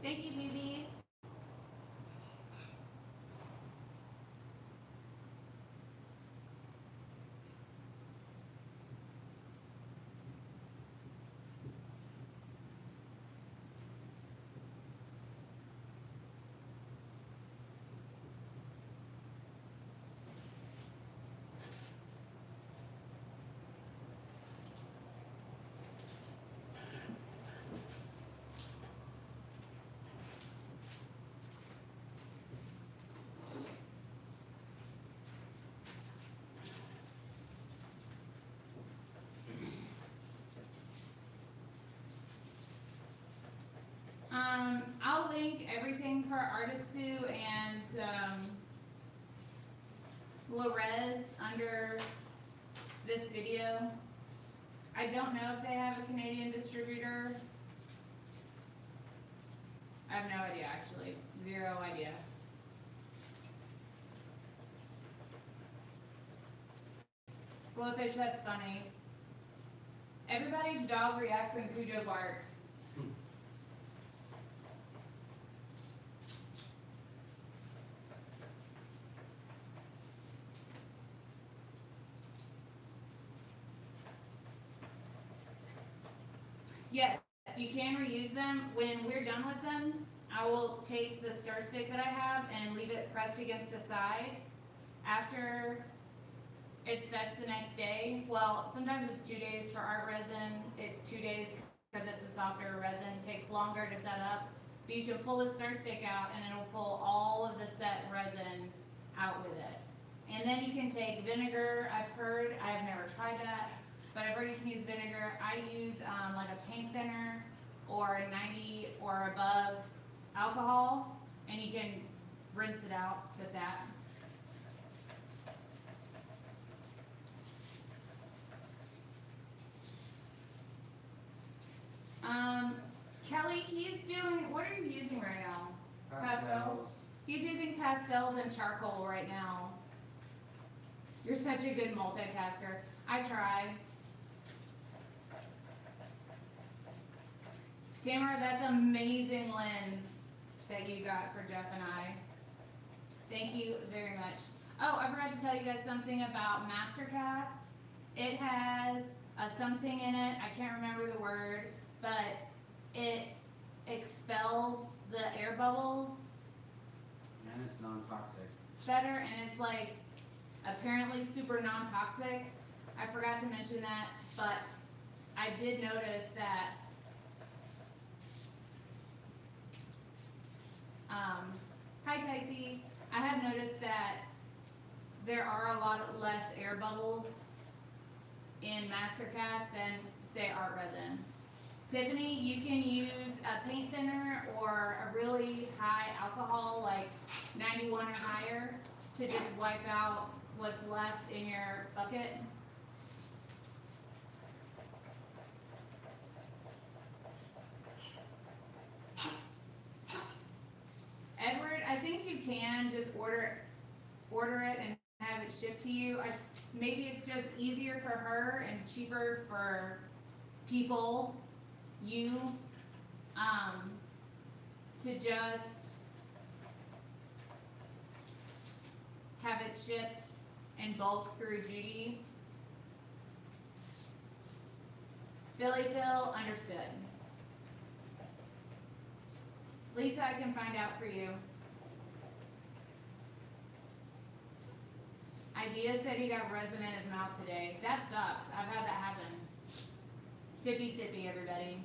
Thank you, BB. link everything for Artisue and LaRez under this video. I don't know if they have a Canadian distributor. I have no idea, actually. Zero idea. Glowfish, that's funny. Everybody's dog reacts when Cujo barks. Yes, you can reuse them. When we're done with them, I will take the stir stick that I have and leave it pressed against the side. After it sets the next day, well, sometimes it's 2 days for art resin. It's 2 days because it's a softer resin. It takes longer to set up. But you can pull the stir stick out and it'll pull all of the set resin out with it. And then you can take vinegar. I've heard, I've never tried that, but I've heard you can use vinegar. I use like a paint thinner or a 90 or above alcohol, and you can rinse it out with that. Kelly, he's doing, what are you using right now? Pastels. He's using pastels and charcoal right now. You're such a good multitasker. I try. Tamara, that's an amazing lens that you got for Jeff and I. Thank you very much. Oh, I forgot to tell you guys something about MasterCast. It has something in it, I can't remember the word, but it expels the air bubbles. And it's non-toxic. Better, and it's like apparently super non-toxic. I forgot to mention that, but I did notice that hi Ticey, I have noticed that there are a lot less air bubbles in MasterCast than say art resin. Tiffany, you can use a paint thinner or a really high alcohol like 91 or higher to just wipe out what's left in your bucket. Edward, I think you can just order it and have it shipped to you. Maybe it's just easier for her and cheaper for people, you, to just have it shipped in bulk through Judy. Philly Phil, understood. Lisa, I can find out for you. Idea said he got resin in his mouth today. That sucks. I've had that happen. Sippy, sippy, everybody.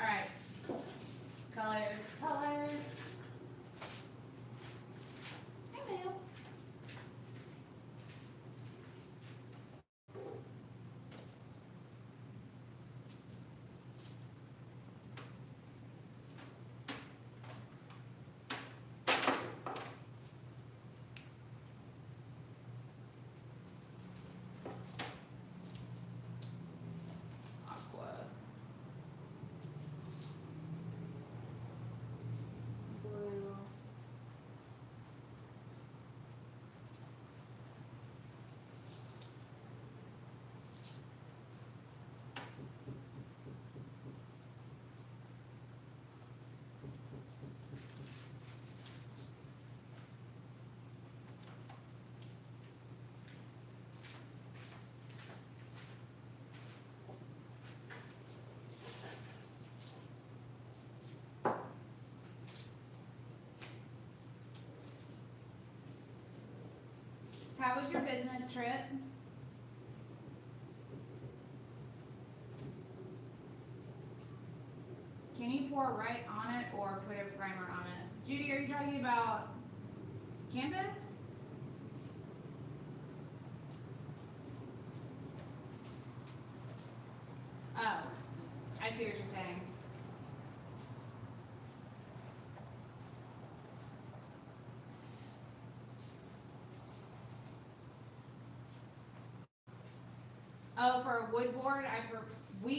All right. Colors, colors. Hey, Bill. How was your business trip? Can you pour right on it or put a primer on it? Judy, are you talking about canvas? I see what you're saying. Oh, for a wood board, we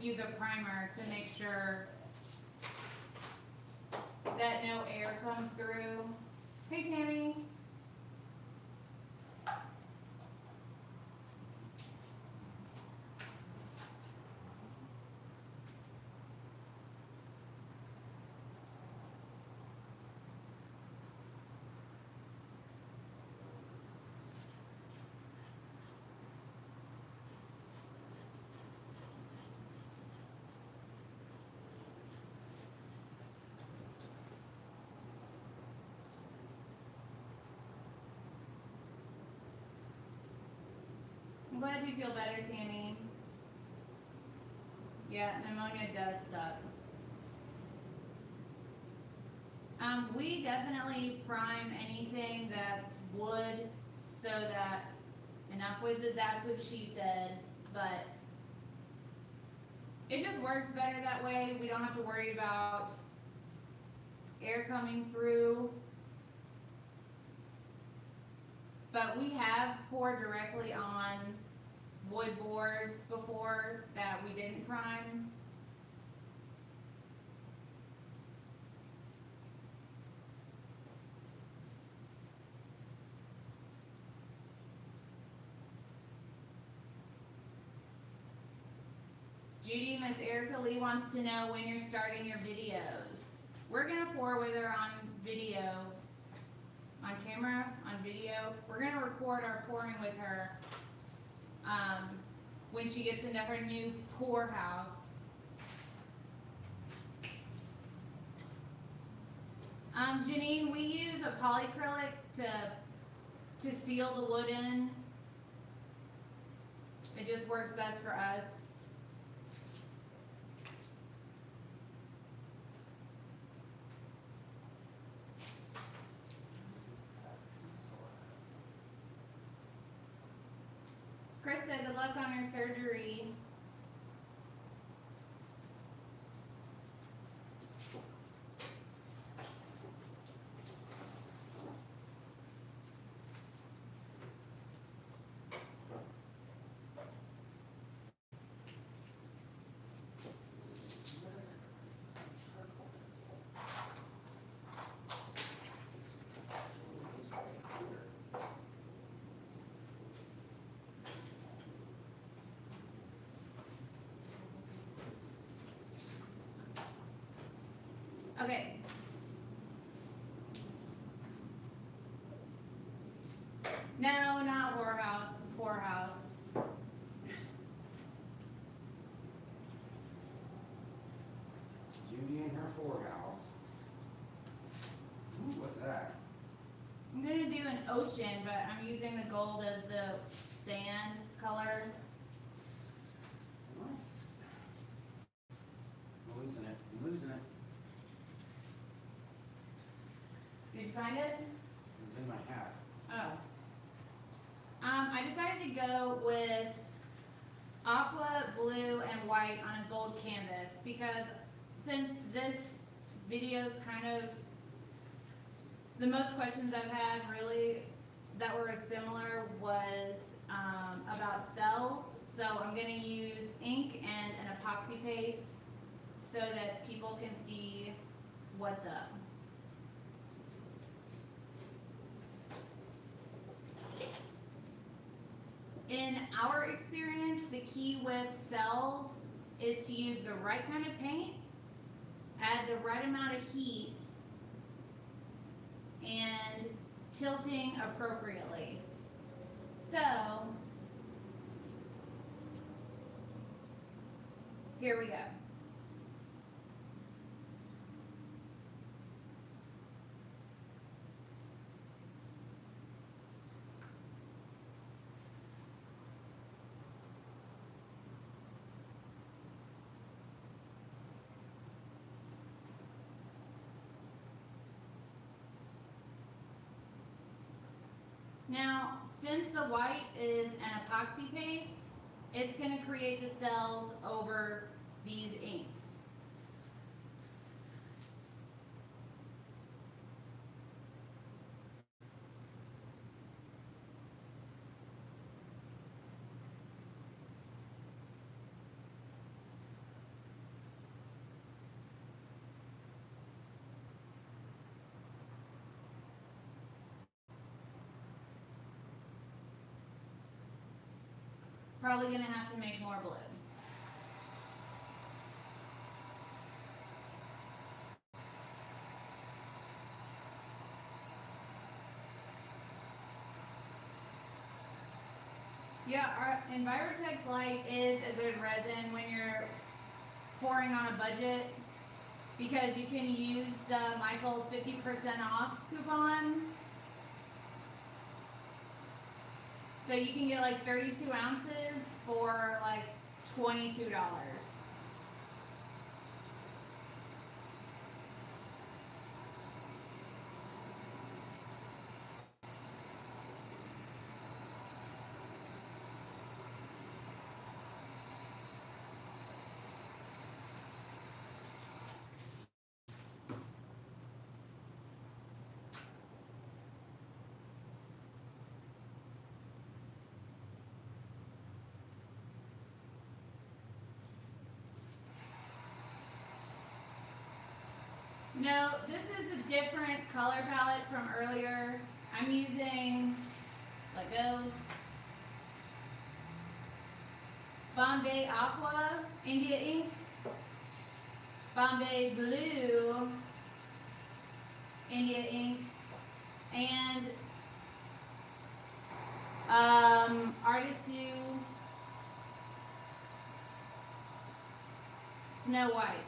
use a primer to make sure that no air comes through. Hey, Tammy. I'm glad you feel better, Tammy. Yeah, pneumonia does suck. We definitely prime anything that's wood, so that, enough with it, that's what she said, but it just works better that way. We don't have to worry about air coming through. But we have poured directly on wood boards before that we didn't prime. Judy, Miss Erica Lee wants to know when you're starting your videos. We're gonna pour with her on video, on camera, on video. We're gonna record our pouring with her. When she gets into her new pour house. Janine, we use a polyacrylic to seal the wood in. It just works best for us. Chris said good luck on her surgery. Okay. No, not Warhouse, Poorhouse. Judy and her Poorhouse. Ooh, what's that? I'm gonna do an ocean, but I'm using the gold as the sand color. I'm losing it. Did you find it? It's in my hat. Oh. I decided to go with aqua, blue, and white on a gold canvas because since this video is kind of the most questions I've had really that were similar was about cells. So I'm going to use ink and an epoxy paste so that people can see what's up. In our experience, the key with cells is to use the right kind of paint, add the right amount of heat, and tilting appropriately. So, here we go. Now, since the white is an epoxy paste, It's going to create the cells over these inks. Probably going to have to make more blue. Yeah, our Envirotex Light is a good resin when you're pouring on a budget because you can use the Michael's 50% off coupon. So you can get like 32 ounces for like $22. No, this is a different color palette from earlier. I'm using Let Go, Bombay Aqua, India Ink, Bombay Blue, India Ink, and Artisue Snow White.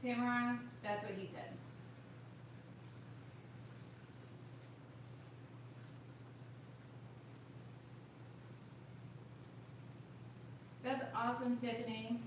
Tamara, that's what he said. That's awesome, Tiffany.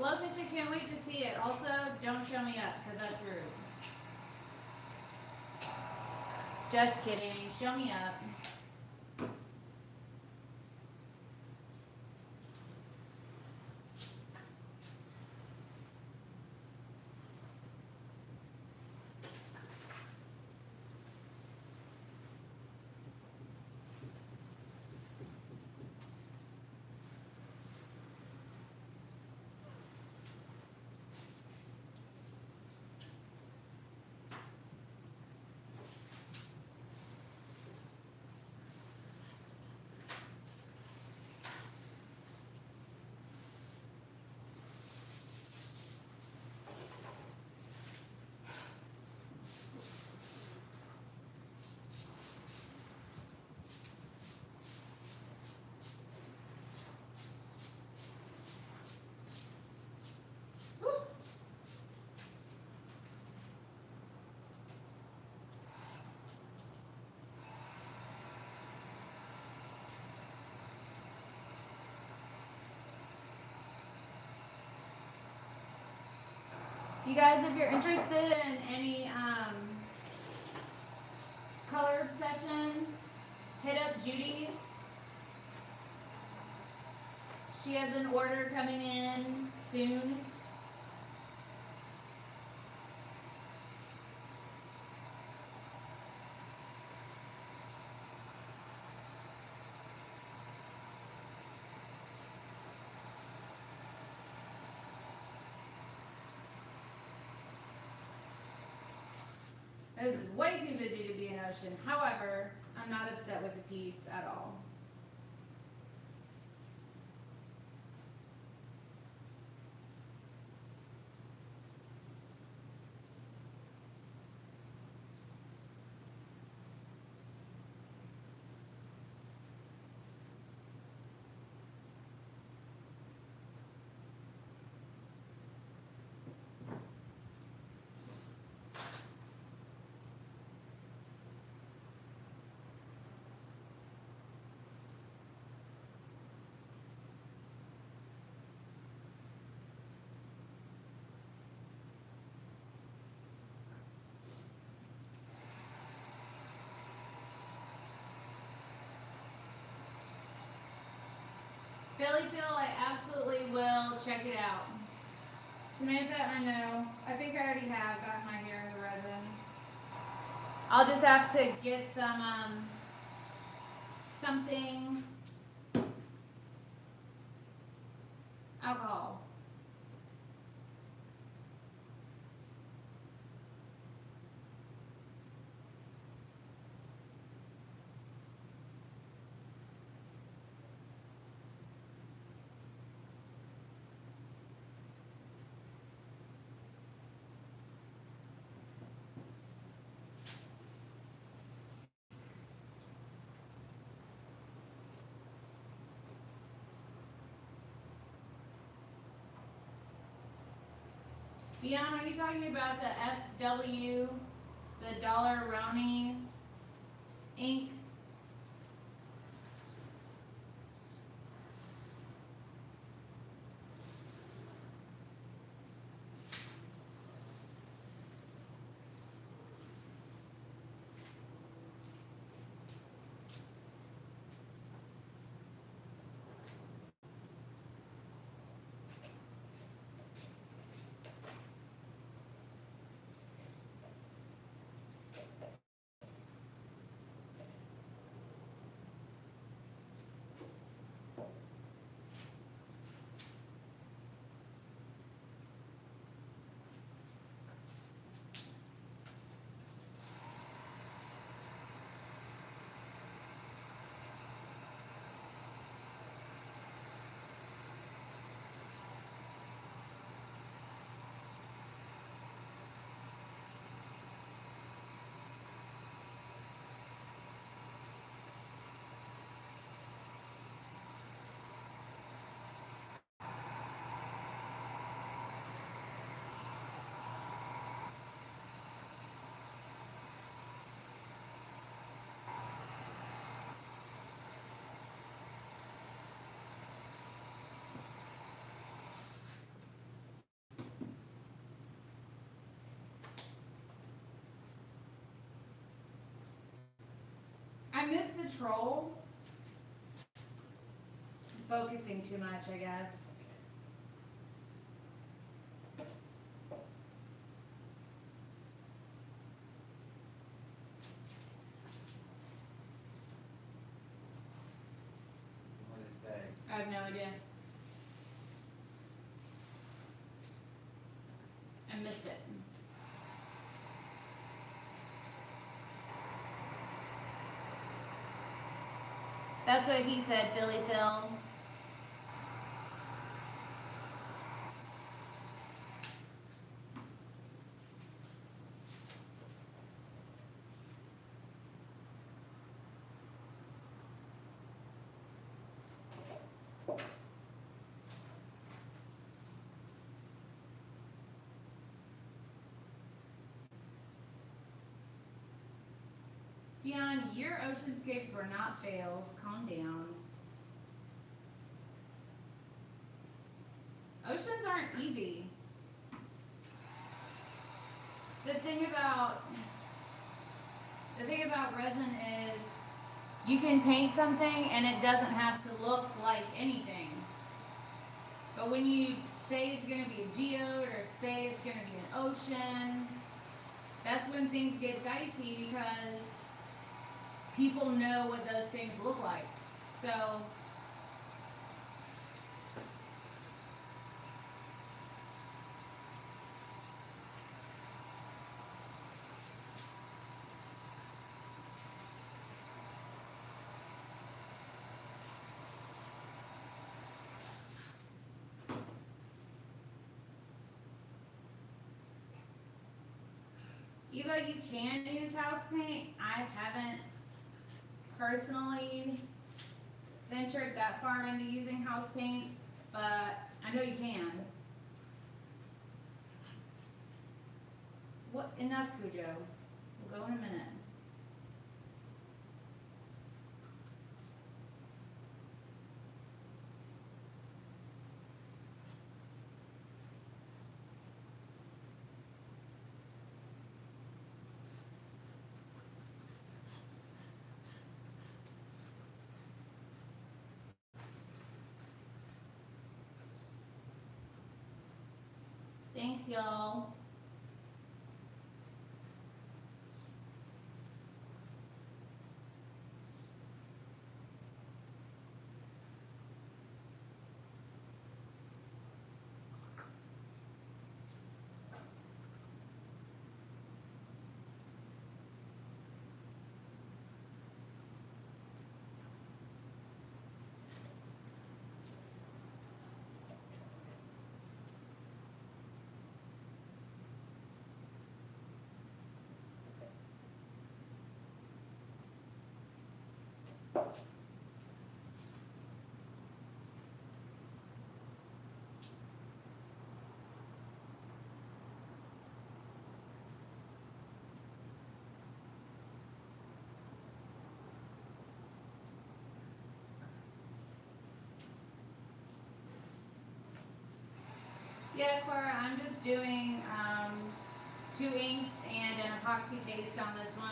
Glowfish, I can't wait to see it. Also, don't show me up, because that's rude. Just kidding. Show me up. You guys, if you're interested in any color obsession, hit up Judy. She has an order coming in soon. This is way too busy to be an ocean. However, I'm not upset with the piece at all. Billy Phil, I absolutely will check it out. Samantha, I know. I think I already have got my hair in the resin. I'll just have to get some something. Alcohol. Beyond, are you talking about the FW, the Dollar Roni inks? miss the troll. Focusing too much, I guess. I have no idea. I missed it. That's what he said, Billy Phil. Beyond your oceanscapes were not fails. Calm down. Oceans aren't easy. The thing about resin is you can paint something and it doesn't have to look like anything. But when you say it's going to be a geode or say it's going to be an ocean, that's when things get dicey because people know what those things look like. So Eva, you can use house paint. I haven't personally ventured that far into using house paints, but I know you can. What? Enough, Cujo. We'll go in a minute. Thanks, y'all. Yeah, Clara, I'm just doing 2 inks and an epoxy paste on this one.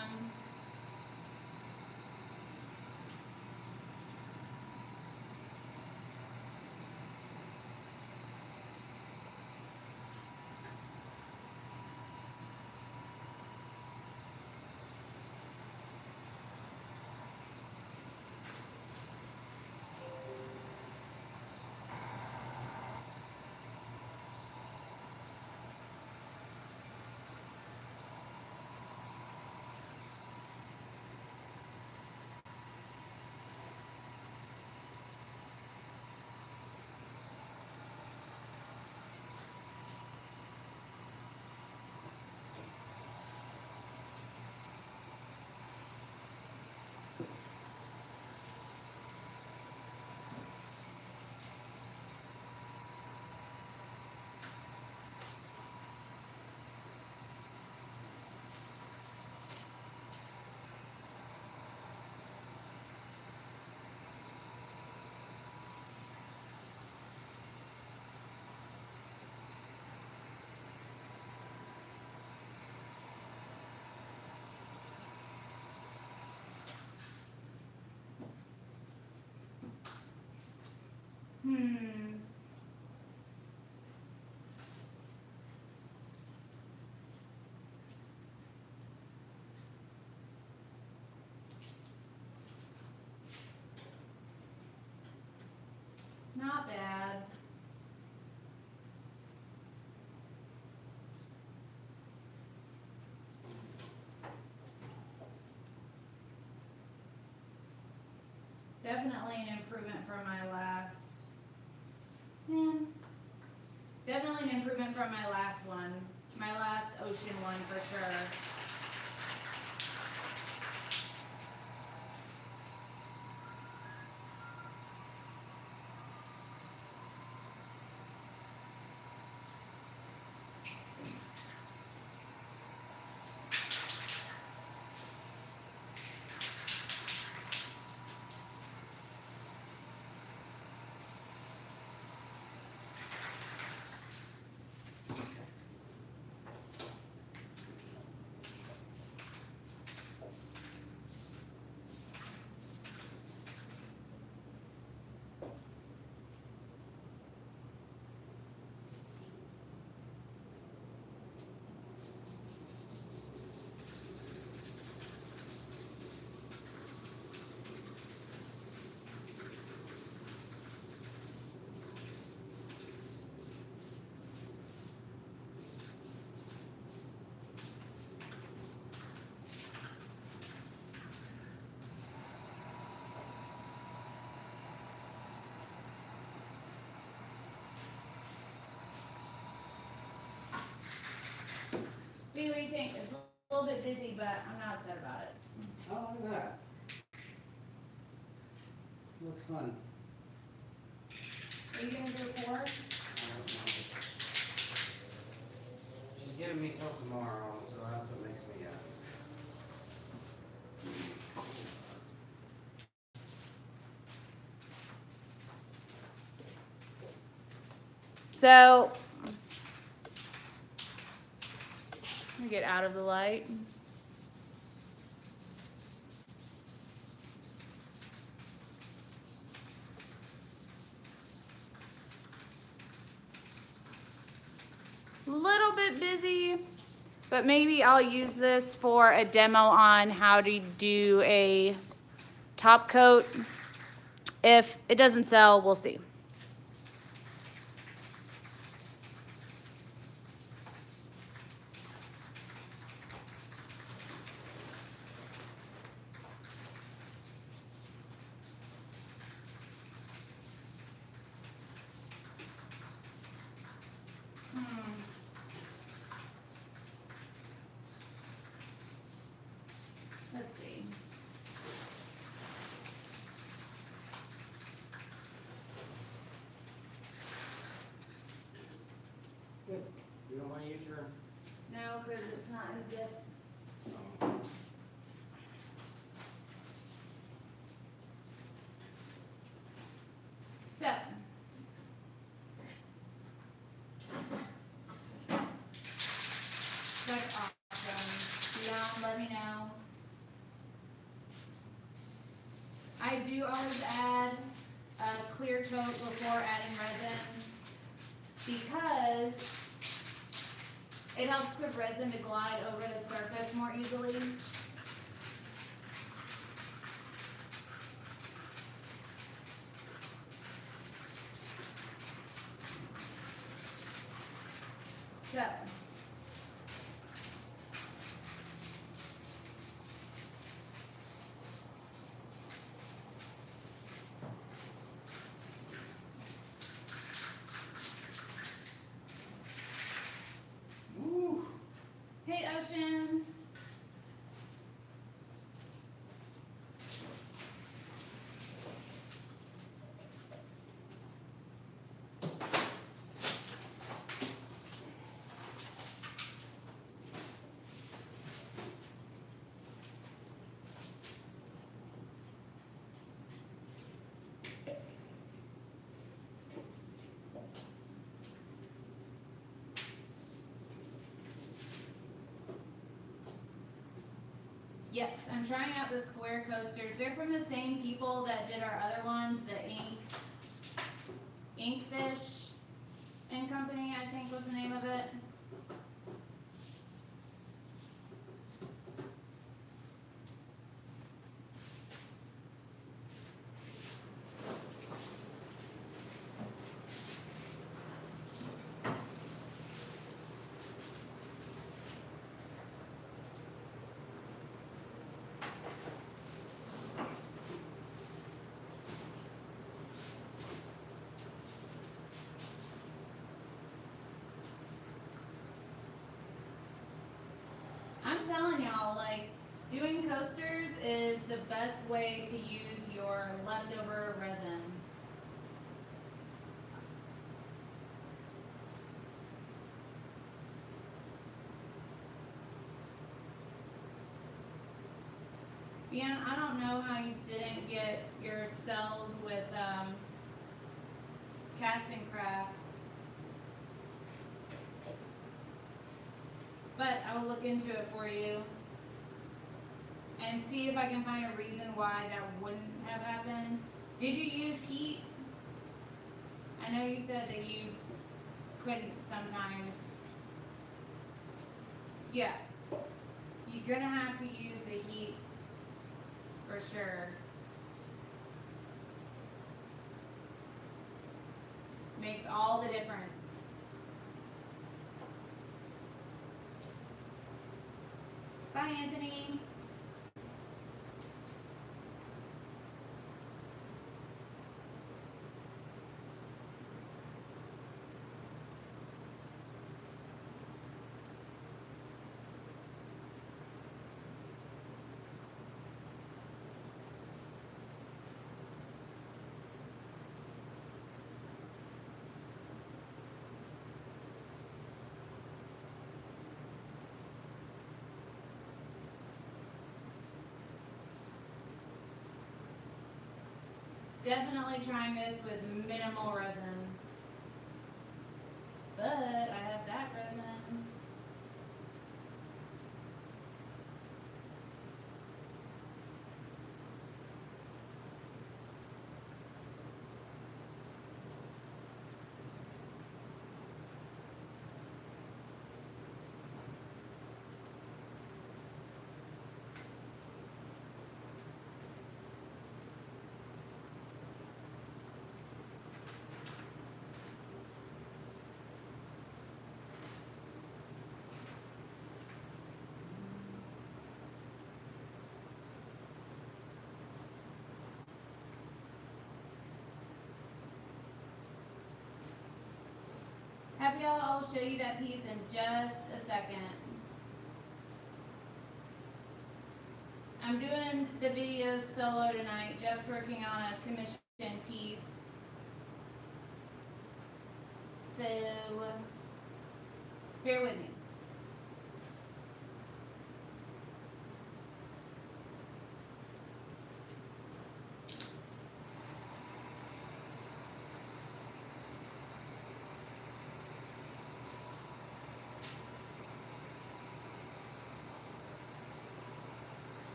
Not bad. Definitely an improvement from my last. Definitely an improvement from my last one. My last ocean one for sure. What do you think? It's a little bit busy, but I'm not upset about it. Oh, look at that. Looks fun. Are you going to do it for? I don't know. She's giving me till tomorrow, so that's what makes me happy. So... get out of the light. Little bit busy, but maybe I'll use this for a demo on how to do a top coat. If it doesn't sell, we'll see. Always add a clear coat before adding resin because it helps the resin to glide over the surface more easily. Yes, I'm trying out the square coasters. They're from the same people that did our other ones, the ink Inkfish and Company, I think was the name of it. Telling y'all, like, doing coasters is the best way to use your leftover resin. Yeah, I don't know how you didn't get your cells with Cast and Craft. But I will look into it for you and see if I can find a reason why that wouldn't have happened. Did you use heat? I know you said that you couldn't sometimes. Yeah, you're gonna have to use the heat for sure. Makes all the difference. Hi, Anthony. Definitely trying this with minimal resin, but I have that resin. Happy y'all, I'll show you that piece in just a second. I'm doing the video solo tonight, just working on a commission piece. So, bear with me.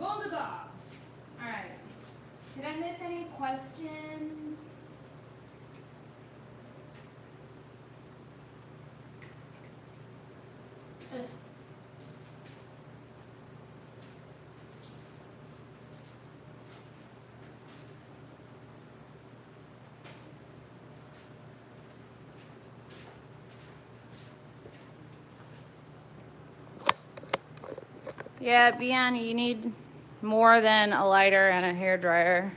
Roll the dog. All right. Did I miss any questions? Yeah, Bian, you need more than a lighter and a hair dryer.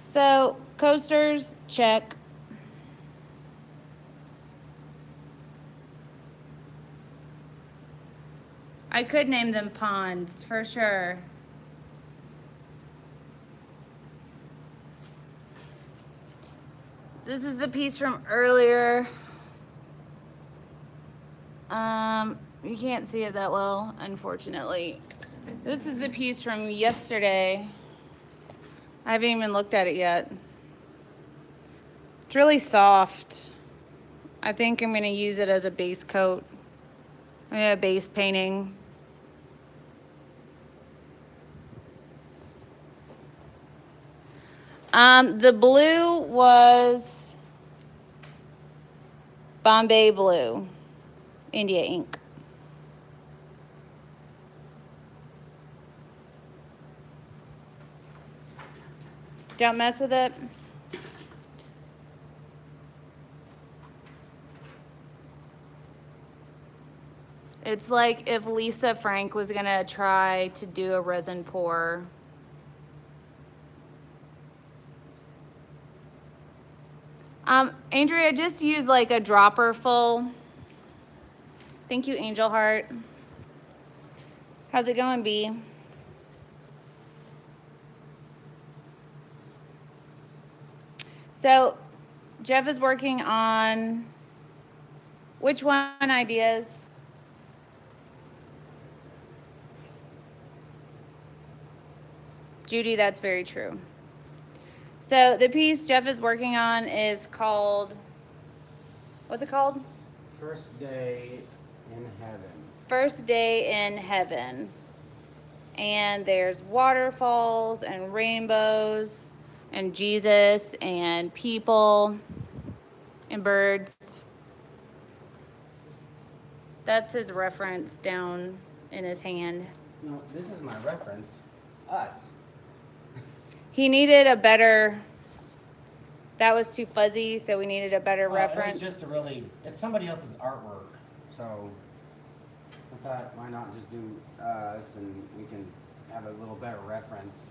So, coasters, check. I could name them ponds for sure. This is the piece from earlier. You can't see it that well, unfortunately. This is the piece from yesterday. I haven't even looked at it yet. It's really soft. I think I'm gonna use it as a base coat. I'm gonna base painting. The blue was Bombay Blue. India ink. Don't mess with it. It's like if Lisa Frank was gonna try to do a resin pour. Andrea, just use like a dropper full. Thank you, Angel Heart. How's it going, B? So, Jeff is working on which one ideas? Judy, that's very true. So, the piece Jeff is working on is called, what's it called? First Day in Heaven. First Day in Heaven. And there's waterfalls and rainbows and Jesus and people and birds. That's his reference down in his hand. No, this is my reference. Us. He needed a better, that was too fuzzy, so we needed a better reference. It's just a really, it's somebody else's artwork. So I thought, why not just do us and we can have a little better reference.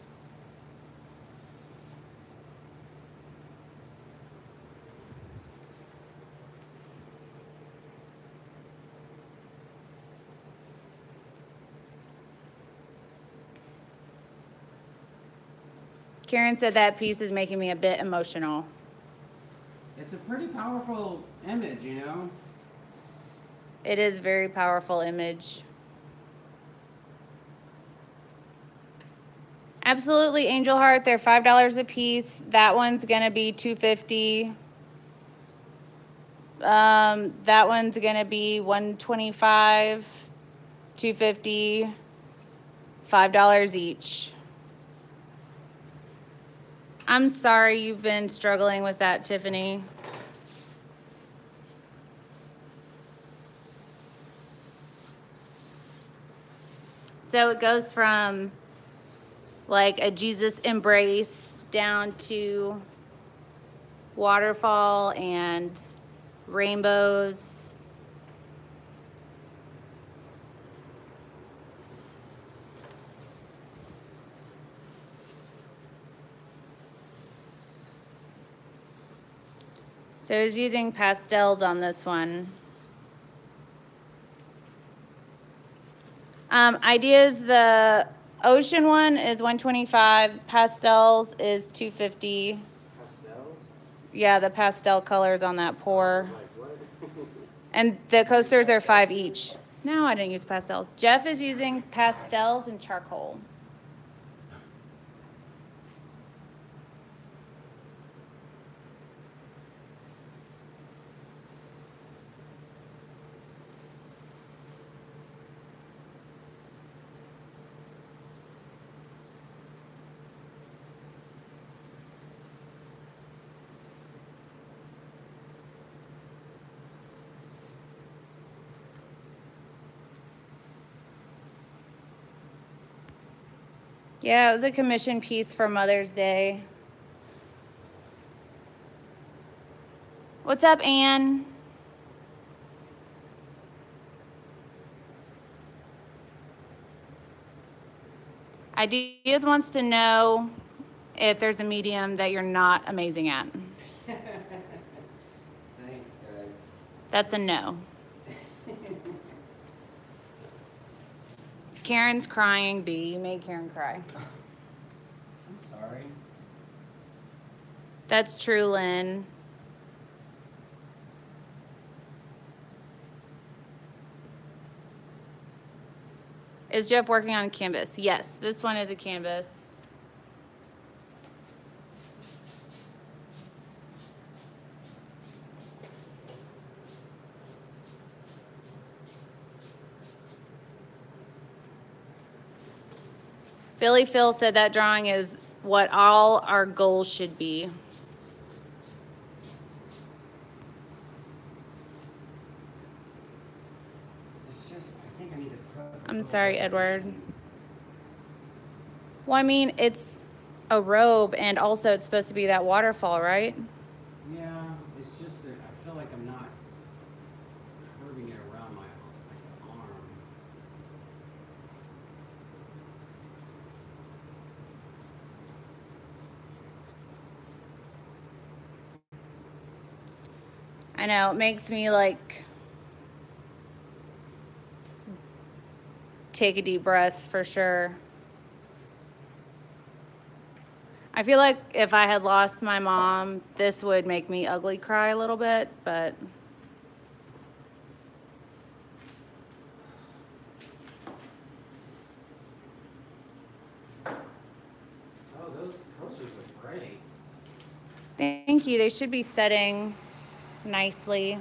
Karen said that piece is making me a bit emotional. It's a pretty powerful image, you know? It is a very powerful image. Absolutely, Angel Heart. They're $5 a piece. That one's going to be $2.50. That one's going to be $1.25, $2.50, $5 each. I'm sorry you've been struggling with that, Tiffany. So it goes from like a Jesus embrace down to waterfall and rainbows. So he's using pastels on this one. Ideas, the ocean one is $125. Pastels is $2.50. Pastels? Yeah, the pastel colors on that pour. Like what? And the coasters are $5 each. No, I didn't use pastels. Jeff is using pastels and charcoal. Yeah, it was a commission piece for Mother's Day. What's up, Ann? Ideas wants to know if there's a medium that you're not amazing at. Thanks, guys. That's a no. Karen's crying, B. You made Karen cry. I'm sorry. That's true, Lynn. Is Jeff working on a canvas? Yes, this one is a canvas. Philly Phil said that drawing is what all our goals should be. I'm sorry, Edward. Well, I mean, it's a robe, and also it's supposed to be that waterfall, right? Yeah, it's just that I feel like I'm not curving it around my arm. I know, it makes me like... take a deep breath for sure. I feel like if I had lost my mom, this would make me ugly cry a little bit, but oh, those coasters look great. Thank you. They should be setting nicely.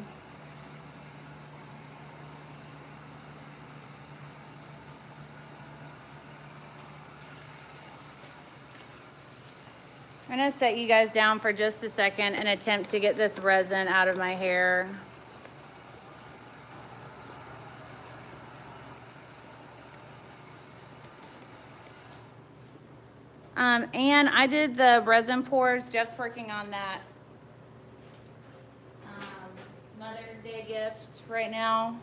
I'm gonna set you guys down for just a second and attempt to get this resin out of my hair. And I did the resin pours. Jeff's working on that Mother's Day gift right now.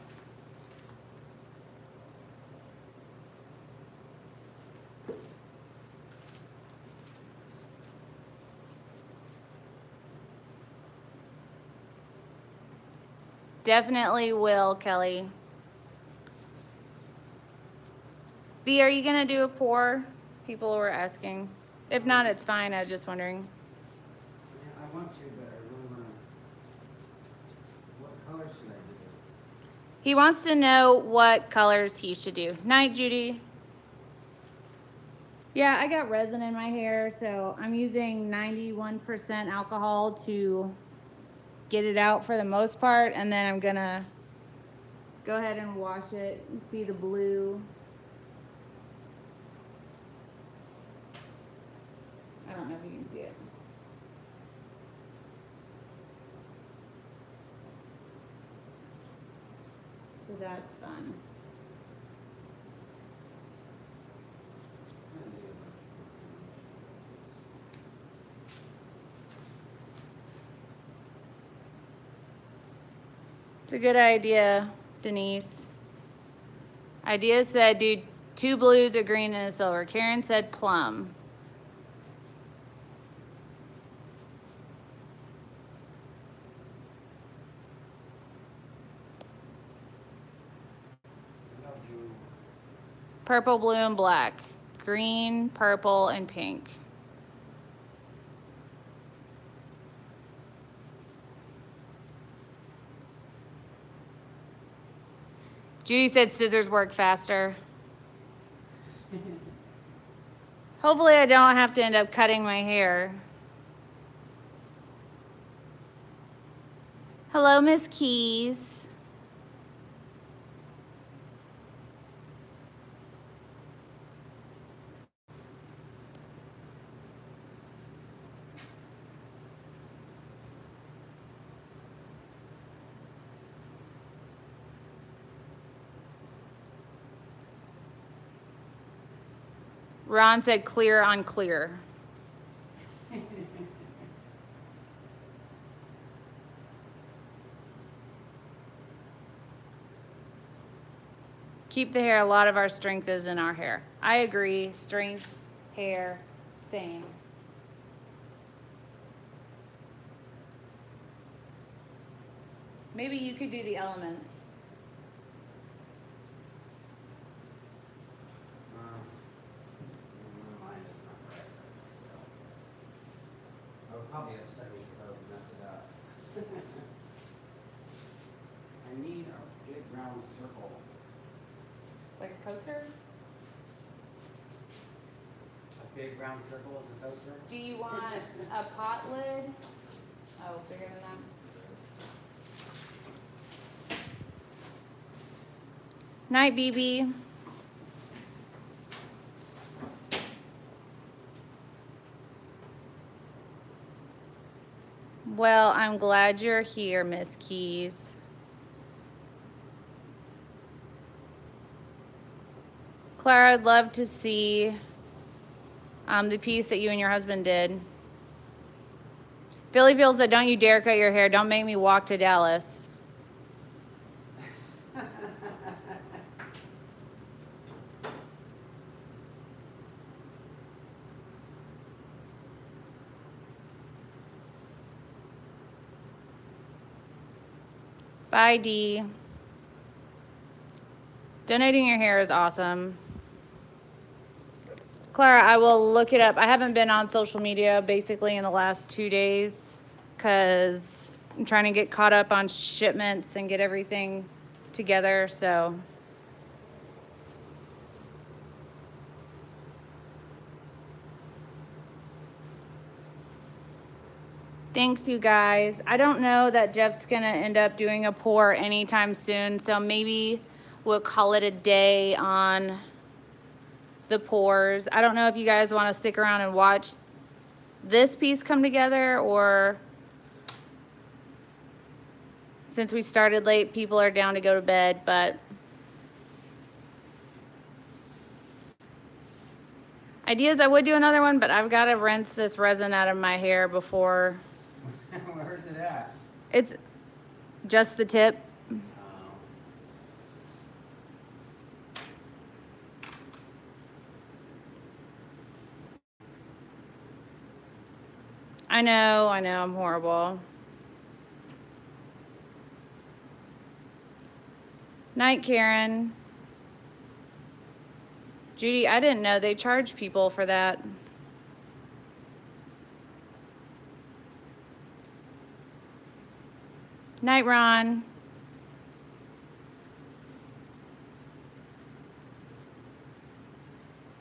Definitely will, Kelly. B, are you gonna do a pour? People were asking. If not, it's fine. I was just wondering. Yeah, I want to, but I really want to. What colors should I do? He wants to know what colors he should do. Night, Judy. Yeah, I got resin in my hair, so I'm using 91% alcohol to get it out for the most part, and then I'm gonna go ahead and wash it and see the blue. I don't know if you can see it. So that's fun. It's a good idea, Denise. Idea said do two blues, a green, and a silver. Karen said plum. Purple, blue, and black. Green, purple, and pink. Judy said scissors work faster. Hopefully I don't have to end up cutting my hair. Hello, Miss Keys. Ron said clear on clear. Keep the hair. A lot of our strength is in our hair. I agree. Strength, hair, same. Maybe you could do the elements. I would probably upset me if I would mess it up. I need a big round circle. Like a coaster? A big round circle is a coaster? Do you want a pot lid? Oh, bigger than that. Night, BB. Well, I'm glad you're here, Miss Keys. Clara, I'd love to see the piece that you and your husband did. Philly Phil said, don't you dare cut your hair. Don't make me walk to Dallas. Bye, D. Donating your hair is awesome. Clara, I will look it up. I haven't been on social media basically in the last 2 days because I'm trying to get caught up on shipments and get everything together, so. Thanks, you guys. I don't know that Jeff's gonna end up doing a pour anytime soon, so maybe we'll call it a day on the pours. I don't know if you guys want to stick around and watch this piece come together, or since we started late, people are down to go to bed, but ideas, I would do another one, but I've got to rinse this resin out of my hair before. Where's it at? It's just the tip. I know, I'm horrible. Night, Karen. Judy, I didn't know they charge people for that. Night, Ron.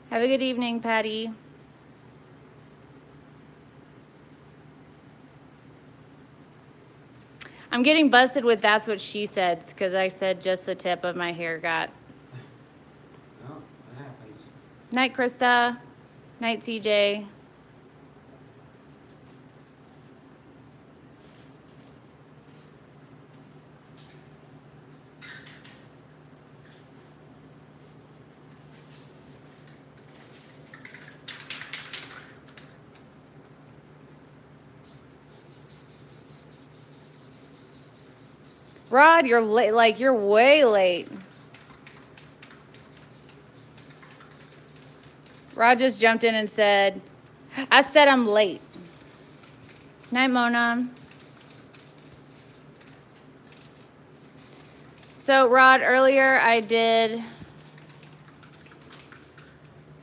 Have a good evening, Patty. I'm getting busted with that's what she said, because I said just the tip of my hair got. Well, that happens. Night, Krista. Night, CJ. Rod, you're late, like you're way late. Rod just jumped in and said, I said I'm late. Night, Mona. So Rod, earlier I did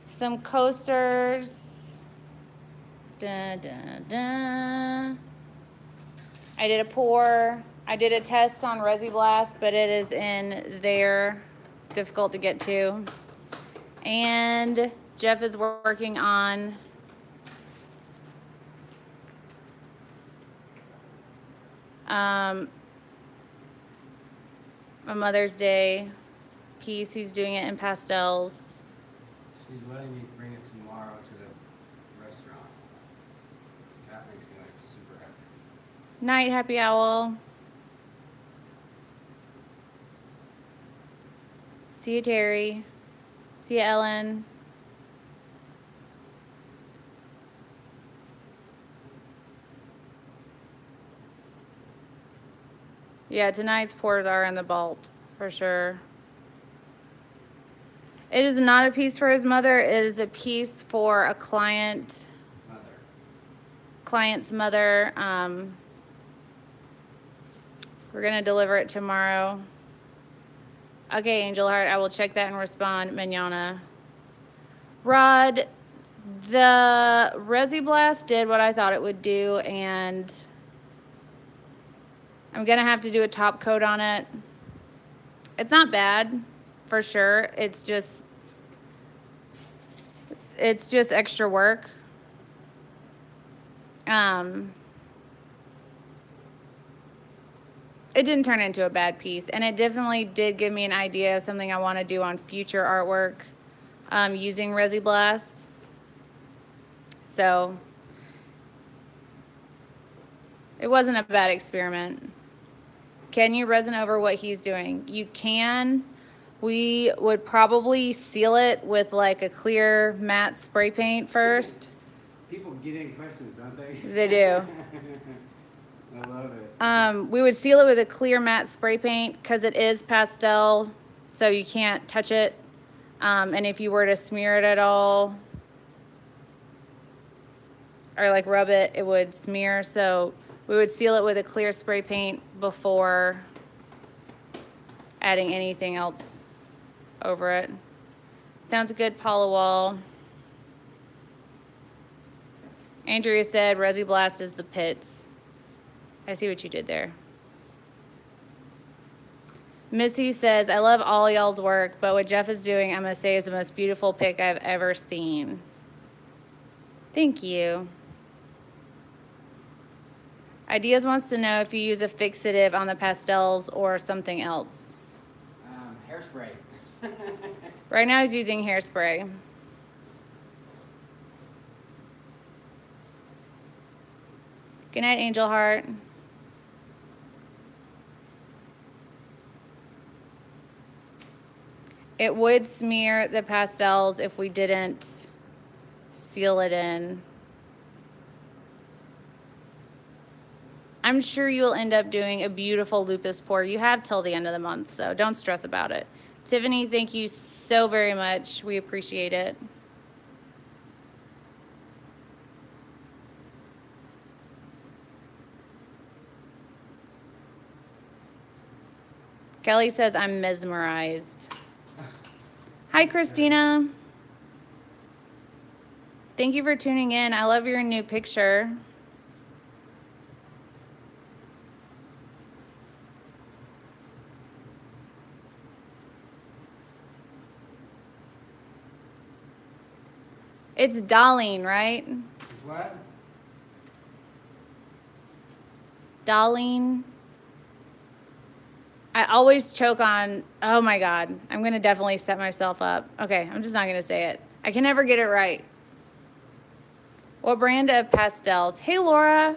some coasters. Dun, dun, dun. I did a pour. I did a test on Resi-Blast, but it is in there, difficult to get to. And Jeff is working on a Mother's Day piece. He's doing it in pastels. She's letting me bring it tomorrow to the restaurant. That makes me like super happy. Night, Happy Owl. See you, Terry. See you, Ellen. Yeah, tonight's pours are in the bolt for sure. It is not a piece for his mother. It is a piece for a client, client's mother. We're going to deliver it tomorrow. Okay, Angel Heart, I will check that and respond mañana. Rod, the Resi-Blast did what I thought it would do, and I'm going to have to do a top coat on it. It's not bad, for sure. It's just extra work. It didn't turn into a bad piece, and it definitely did give me an idea of something I want to do on future artwork using Resi-Blast. So it wasn't a bad experiment. Can you resin over what he's doing? You can. We would probably seal it with like a clear matte spray paint first. People get in questions, don't they? They do. I love it. We would seal it with a clear matte spray paint because it is pastel, so you can't touch it. And if you were to smear it at all or like rub it, it would smear. So we would seal it with a clear spray paint before adding anything else over it. Sounds good, Paula Wall. Andrea said Resi-Blast is the pits. I see what you did there. Missy says, I love all y'all's work, but what Jeff is doing, I'm gonna say is the most beautiful pick I've ever seen. Thank you. Ideas wants to know if you use a fixative on the pastels or something else. Hairspray. Right now he's using hairspray. Good night, Angel Heart. It would smear the pastels if we didn't seal it in. I'm sure you'll end up doing a beautiful lupus pour. You have till the end of the month, so don't stress about it. Tiffany, thank you so very much. We appreciate it. Kelly says, I'm mesmerized. Hi, Christina. Thank you for tuning in. I love your new picture. It's dolling, right? It's what? Dolling. I always choke on, oh my God, I'm gonna definitely set myself up. Okay, I'm just not gonna say it. I can never get it right. What brand of pastels? Hey, Laura.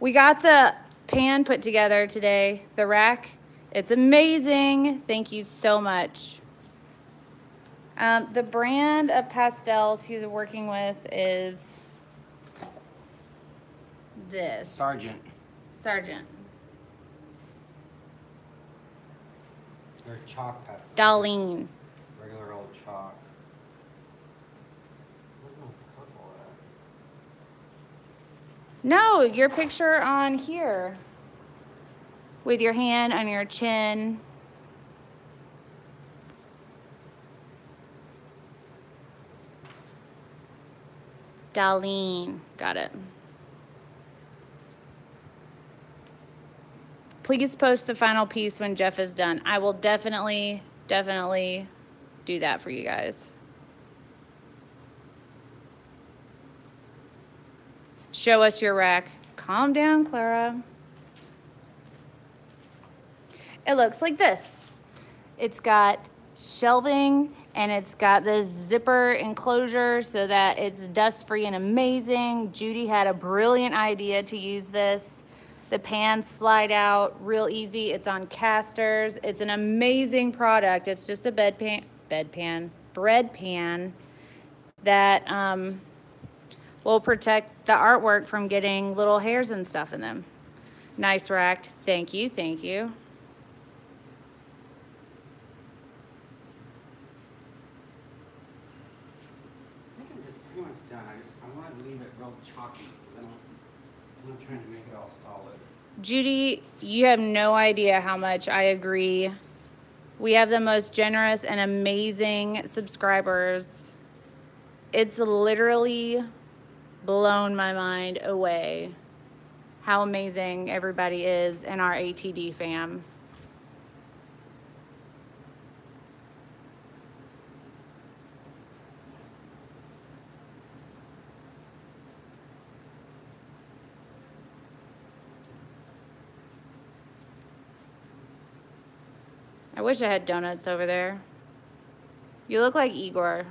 We got the pan put together today, the rack. It's amazing. Thank you so much. The brand of pastels he's working with is this. Sargent. Sargent. They're chalk pastels. Darlene. Regular old chalk. Where's my purple at? No, your picture on here. With your hand on your chin. Darlene. Got it. Please post the final piece when Jeff is done. I will definitely, definitely do that for you guys. Show us your rack. Calm down, Clara. It looks like this. It's got shelving and it's got this zipper enclosure so that it's dust-free and amazing. Judy had a brilliant idea to use this. The pans slide out real easy. It's on casters. It's an amazing product. It's just a bread pan that will protect the artwork from getting little hairs and stuff in them. Nice racked. Thank you. Thank you. I think I'm just pretty much done. I want to leave it real chalky. I'm not trying to make it all solid. Judy, you have no idea how much I agree. We have the most generous and amazing subscribers. It's literally blown my mind away how amazing everybody is in our ATD fam. I wish I had donuts over there. You look like Igor.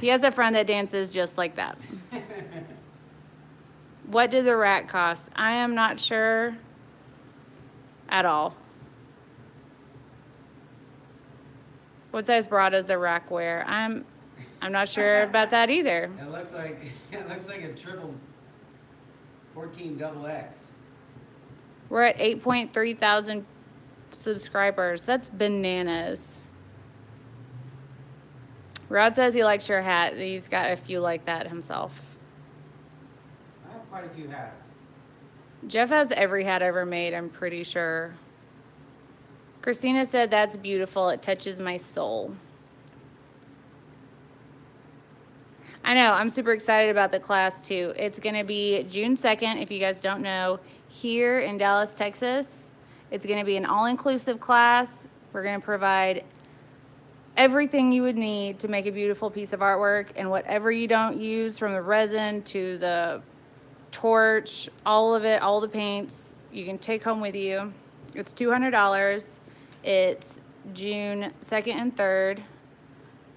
He has a friend that dances just like that. What did the rack cost? I am not sure at all. What size bra does the rack wear? I'm not sure about that either. It looks like a triple 14XX. We're at 8,300 subscribers. That's bananas. Rod says he likes your hat. He's got a few like that himself. I have quite a few hats. Jeff has every hat ever made, I'm pretty sure. Christina said, that's beautiful. It touches my soul. I know. I'm super excited about the class, too. It's going to be June 2nd, if you guys don't know, here in Dallas, Texas. It's going to be an all-inclusive class. We're going to provide everything you would need to make a beautiful piece of artwork, and whatever you don't use, from the resin to the torch, all of it, all the paints, you can take home with you. It's $200. It's June 2nd and 3rd.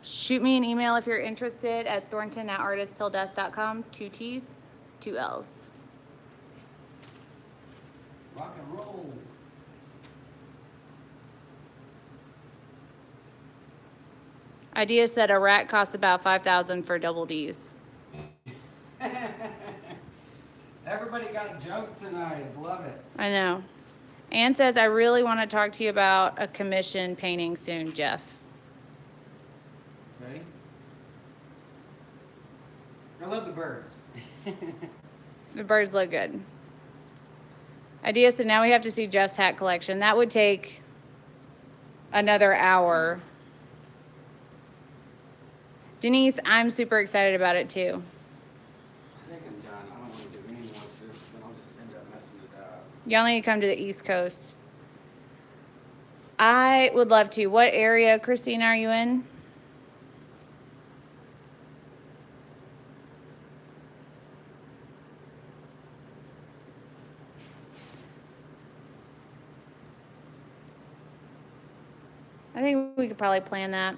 Shoot me an email if you're interested at thornton@artisttilldeath.com. 2 T's, 2 L's. Rock and roll. Idea said a rack costs about $5,000 for double D's. Everybody got jokes tonight. I love it. I know. Ann says, I really want to talk to you about a commission painting soon, Jeff. Ready? I love the birds. The birds look good. Idea said, now we have to see Jeff's hat collection. That would take another hour. Denise, I'm super excited about it too. I think I'm done. I don't want to do any more too, because then I'll just end up messing it up. Y'all need to come to the East Coast. I would love to. What area, Christina, are you in? I think we could probably plan that.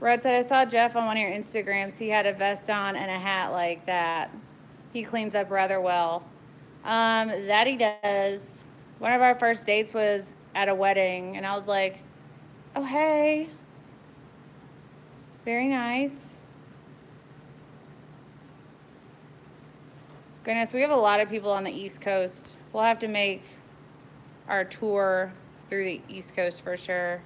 Rod said, I saw Jeff on one of your Instagrams. He had a vest on and a hat like that. He cleans up rather well. That he does. One of our first dates was at a wedding, and I was like, oh, hey. Very nice. Goodness, we have a lot of people on the East Coast. We'll have to make our tour through the East Coast for sure.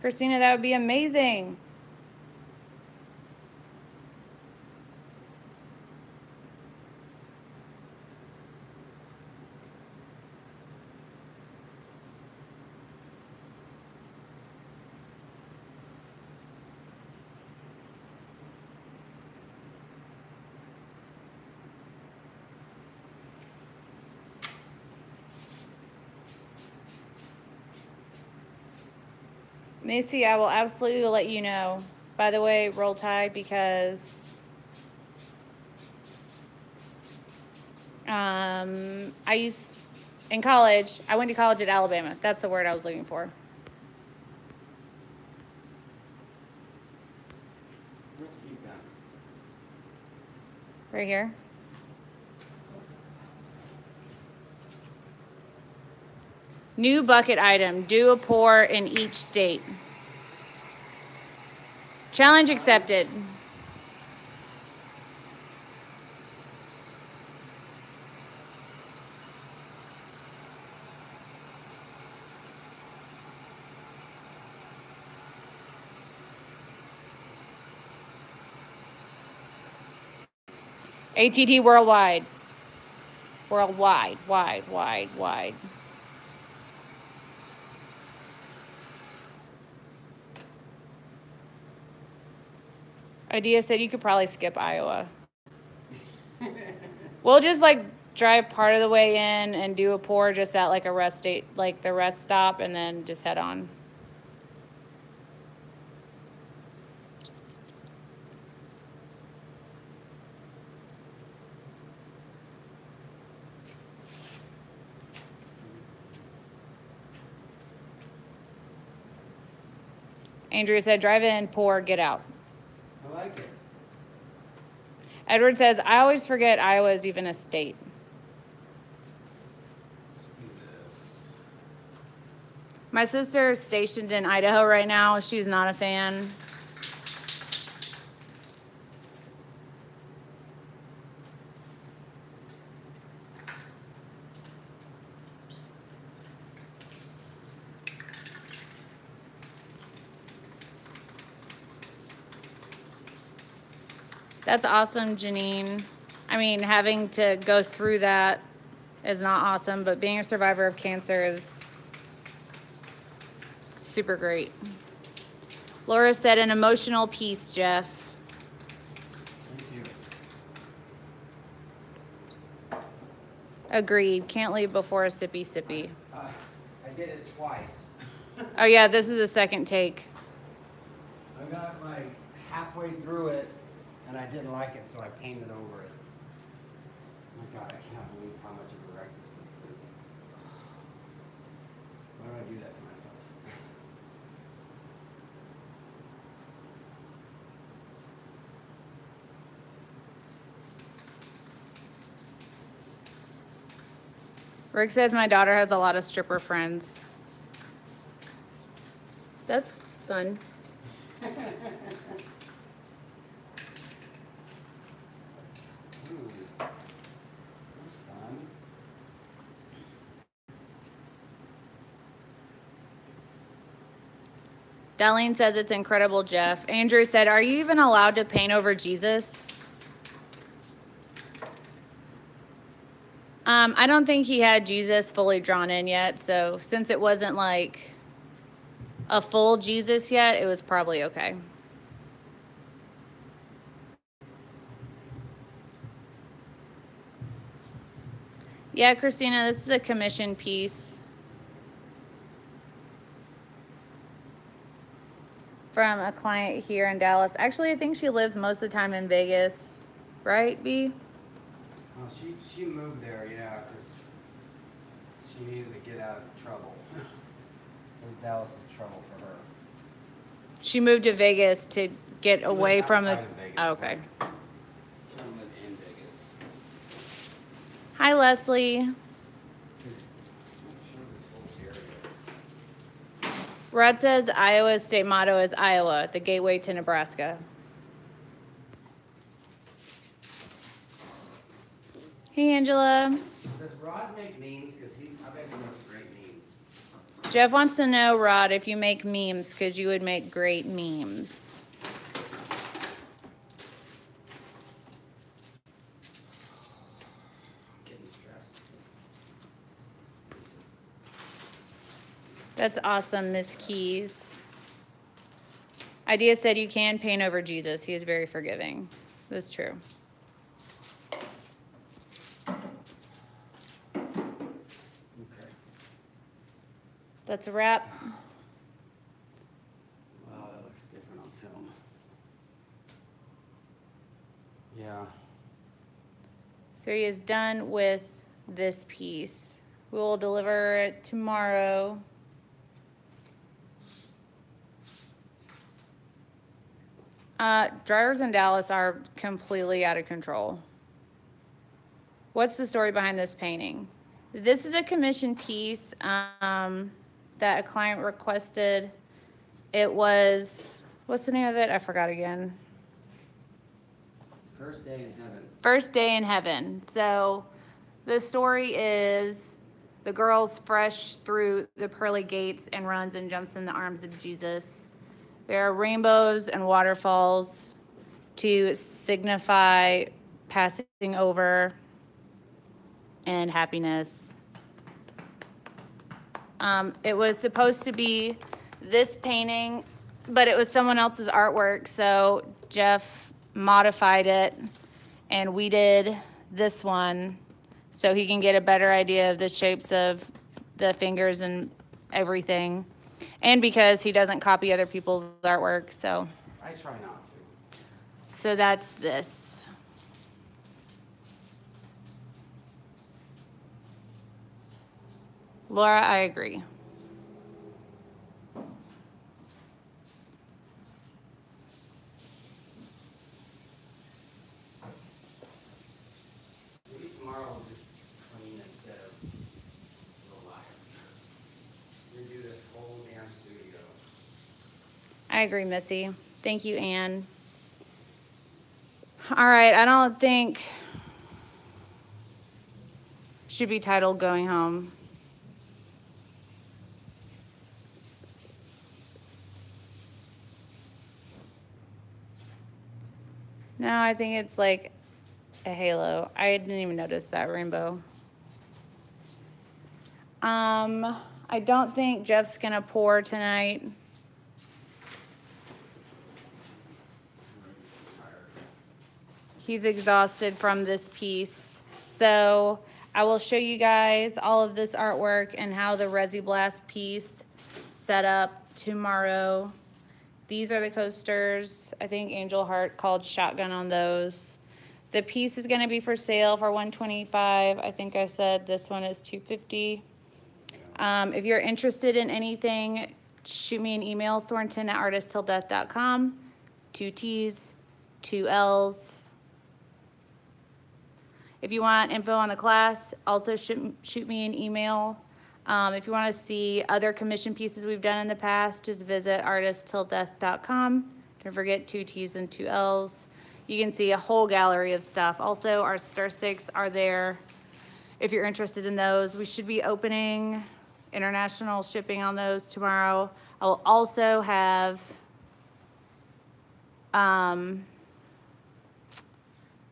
Christina, that would be amazing. Missy, I will absolutely let you know. By the way, roll tide, because I used in college. I went to college at Alabama. That's the word I was looking for. Right here. New bucket item. Do a pour in each state. Challenge accepted. ATD worldwide. Worldwide, wide, wide, wide. Idea said you could probably skip Iowa. We'll just like drive part of the way in and do a pour just at like a rest state, like the rest stop, and then just head on. Andrea said, drive in, pour, get out. I like it. Edward says, I always forget Iowa is even a state. My sister is stationed in Idaho right now. She's not a fan. That's awesome, Janine. I mean, having to go through that is not awesome, but being a survivor of cancer is super great. Laura said, an emotional piece, Jeff. Thank you. Agreed. Can't leave before a sippy sippy. I did it twice. Oh, yeah, this is a second take. I got like halfway through it. And I didn't like it, so I painted over it. Oh my God, I cannot believe how much of a wreck this piece is. Why do I do that to myself? Rick says my daughter has a lot of stripper friends. That's fun. Darlene says it's incredible, Jeff. Andrew said, are you even allowed to paint over Jesus? I don't think he had Jesus fully drawn in yet. So since it wasn't like a full Jesus yet, it was probably okay. Yeah, Christina, this is a commission piece from a client here in Dallas. Actually, I think she lives most of the time in Vegas, right, B? Well, she moved there, yeah, because she needed to get out of trouble. Because Dallas is trouble for her. She moved to Vegas to get away from the... Vegas, oh, okay. Like, she lived in Vegas. Hi, Leslie. Rod says Iowa's state motto is Iowa, the gateway to Nebraska. Hey, Angela. Does Rod make memes? Because I bet he makes great memes. Jeff wants to know, Rod, if you make memes, because you would make great memes. That's awesome, Miss Keys. Idea said you can paint over Jesus. He is very forgiving. That's true. Okay. That's a wrap. Wow, that looks different on film. Yeah. So he is done with this piece. We will deliver it tomorrow. Drivers in Dallas are completely out of control. What's the story behind this painting? This is a commission piece that a client requested. It was, what's the name of it? I forgot again. First Day in Heaven. First Day in Heaven. So the story is the girl's fresh through the pearly gates and runs and jumps in the arms of Jesus. There are rainbows and waterfalls to signify passing over and happiness. It was supposed to be this painting, but it was someone else's artwork, so Jeff modified it, and we did this one so he can get a better idea of the shapes of the fingers and everything. And because he doesn't copy other people's artwork, so. I try not to. So that's this. Laura, I agree. Maybe tomorrow we'll just clean instead of the liar. We're gonna do this. I agree, Missy. Thank you, Anne. All right, I don't think it should be titled Going Home. No, I think it's like a halo. I didn't even notice that rainbow. I don't think Jeff's gonna pour tonight. He's exhausted from this piece. So I will show you guys all of this artwork and how the Resi-Blast piece set up tomorrow. These are the coasters. I think Angel Heart called shotgun on those. The piece is gonna be for sale for $125. I think I said this one is $250. If you're interested in anything, shoot me an email, thornton@artisttilldeath.com. 2 T's, 2 L's. If you want info on the class, also shoot me an email. If you want to see other commission pieces we've done in the past, just visit artisttilldeath.com. Don't forget 2 T's and 2 L's. You can see a whole gallery of stuff. Also, our stir sticks are there if you're interested in those. We should be opening international shipping on those tomorrow. I will also have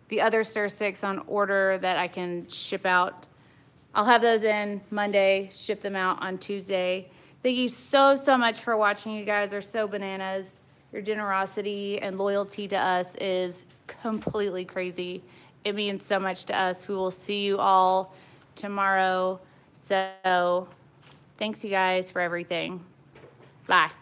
the other stir sticks on order that I can ship out. I'll have those in Monday, ship them out on Tuesday. Thank you so, so much for watching. You guys are so bananas. Your generosity and loyalty to us is completely crazy. It means so much to us. We will see you all tomorrow. So thanks you guys for everything. Bye.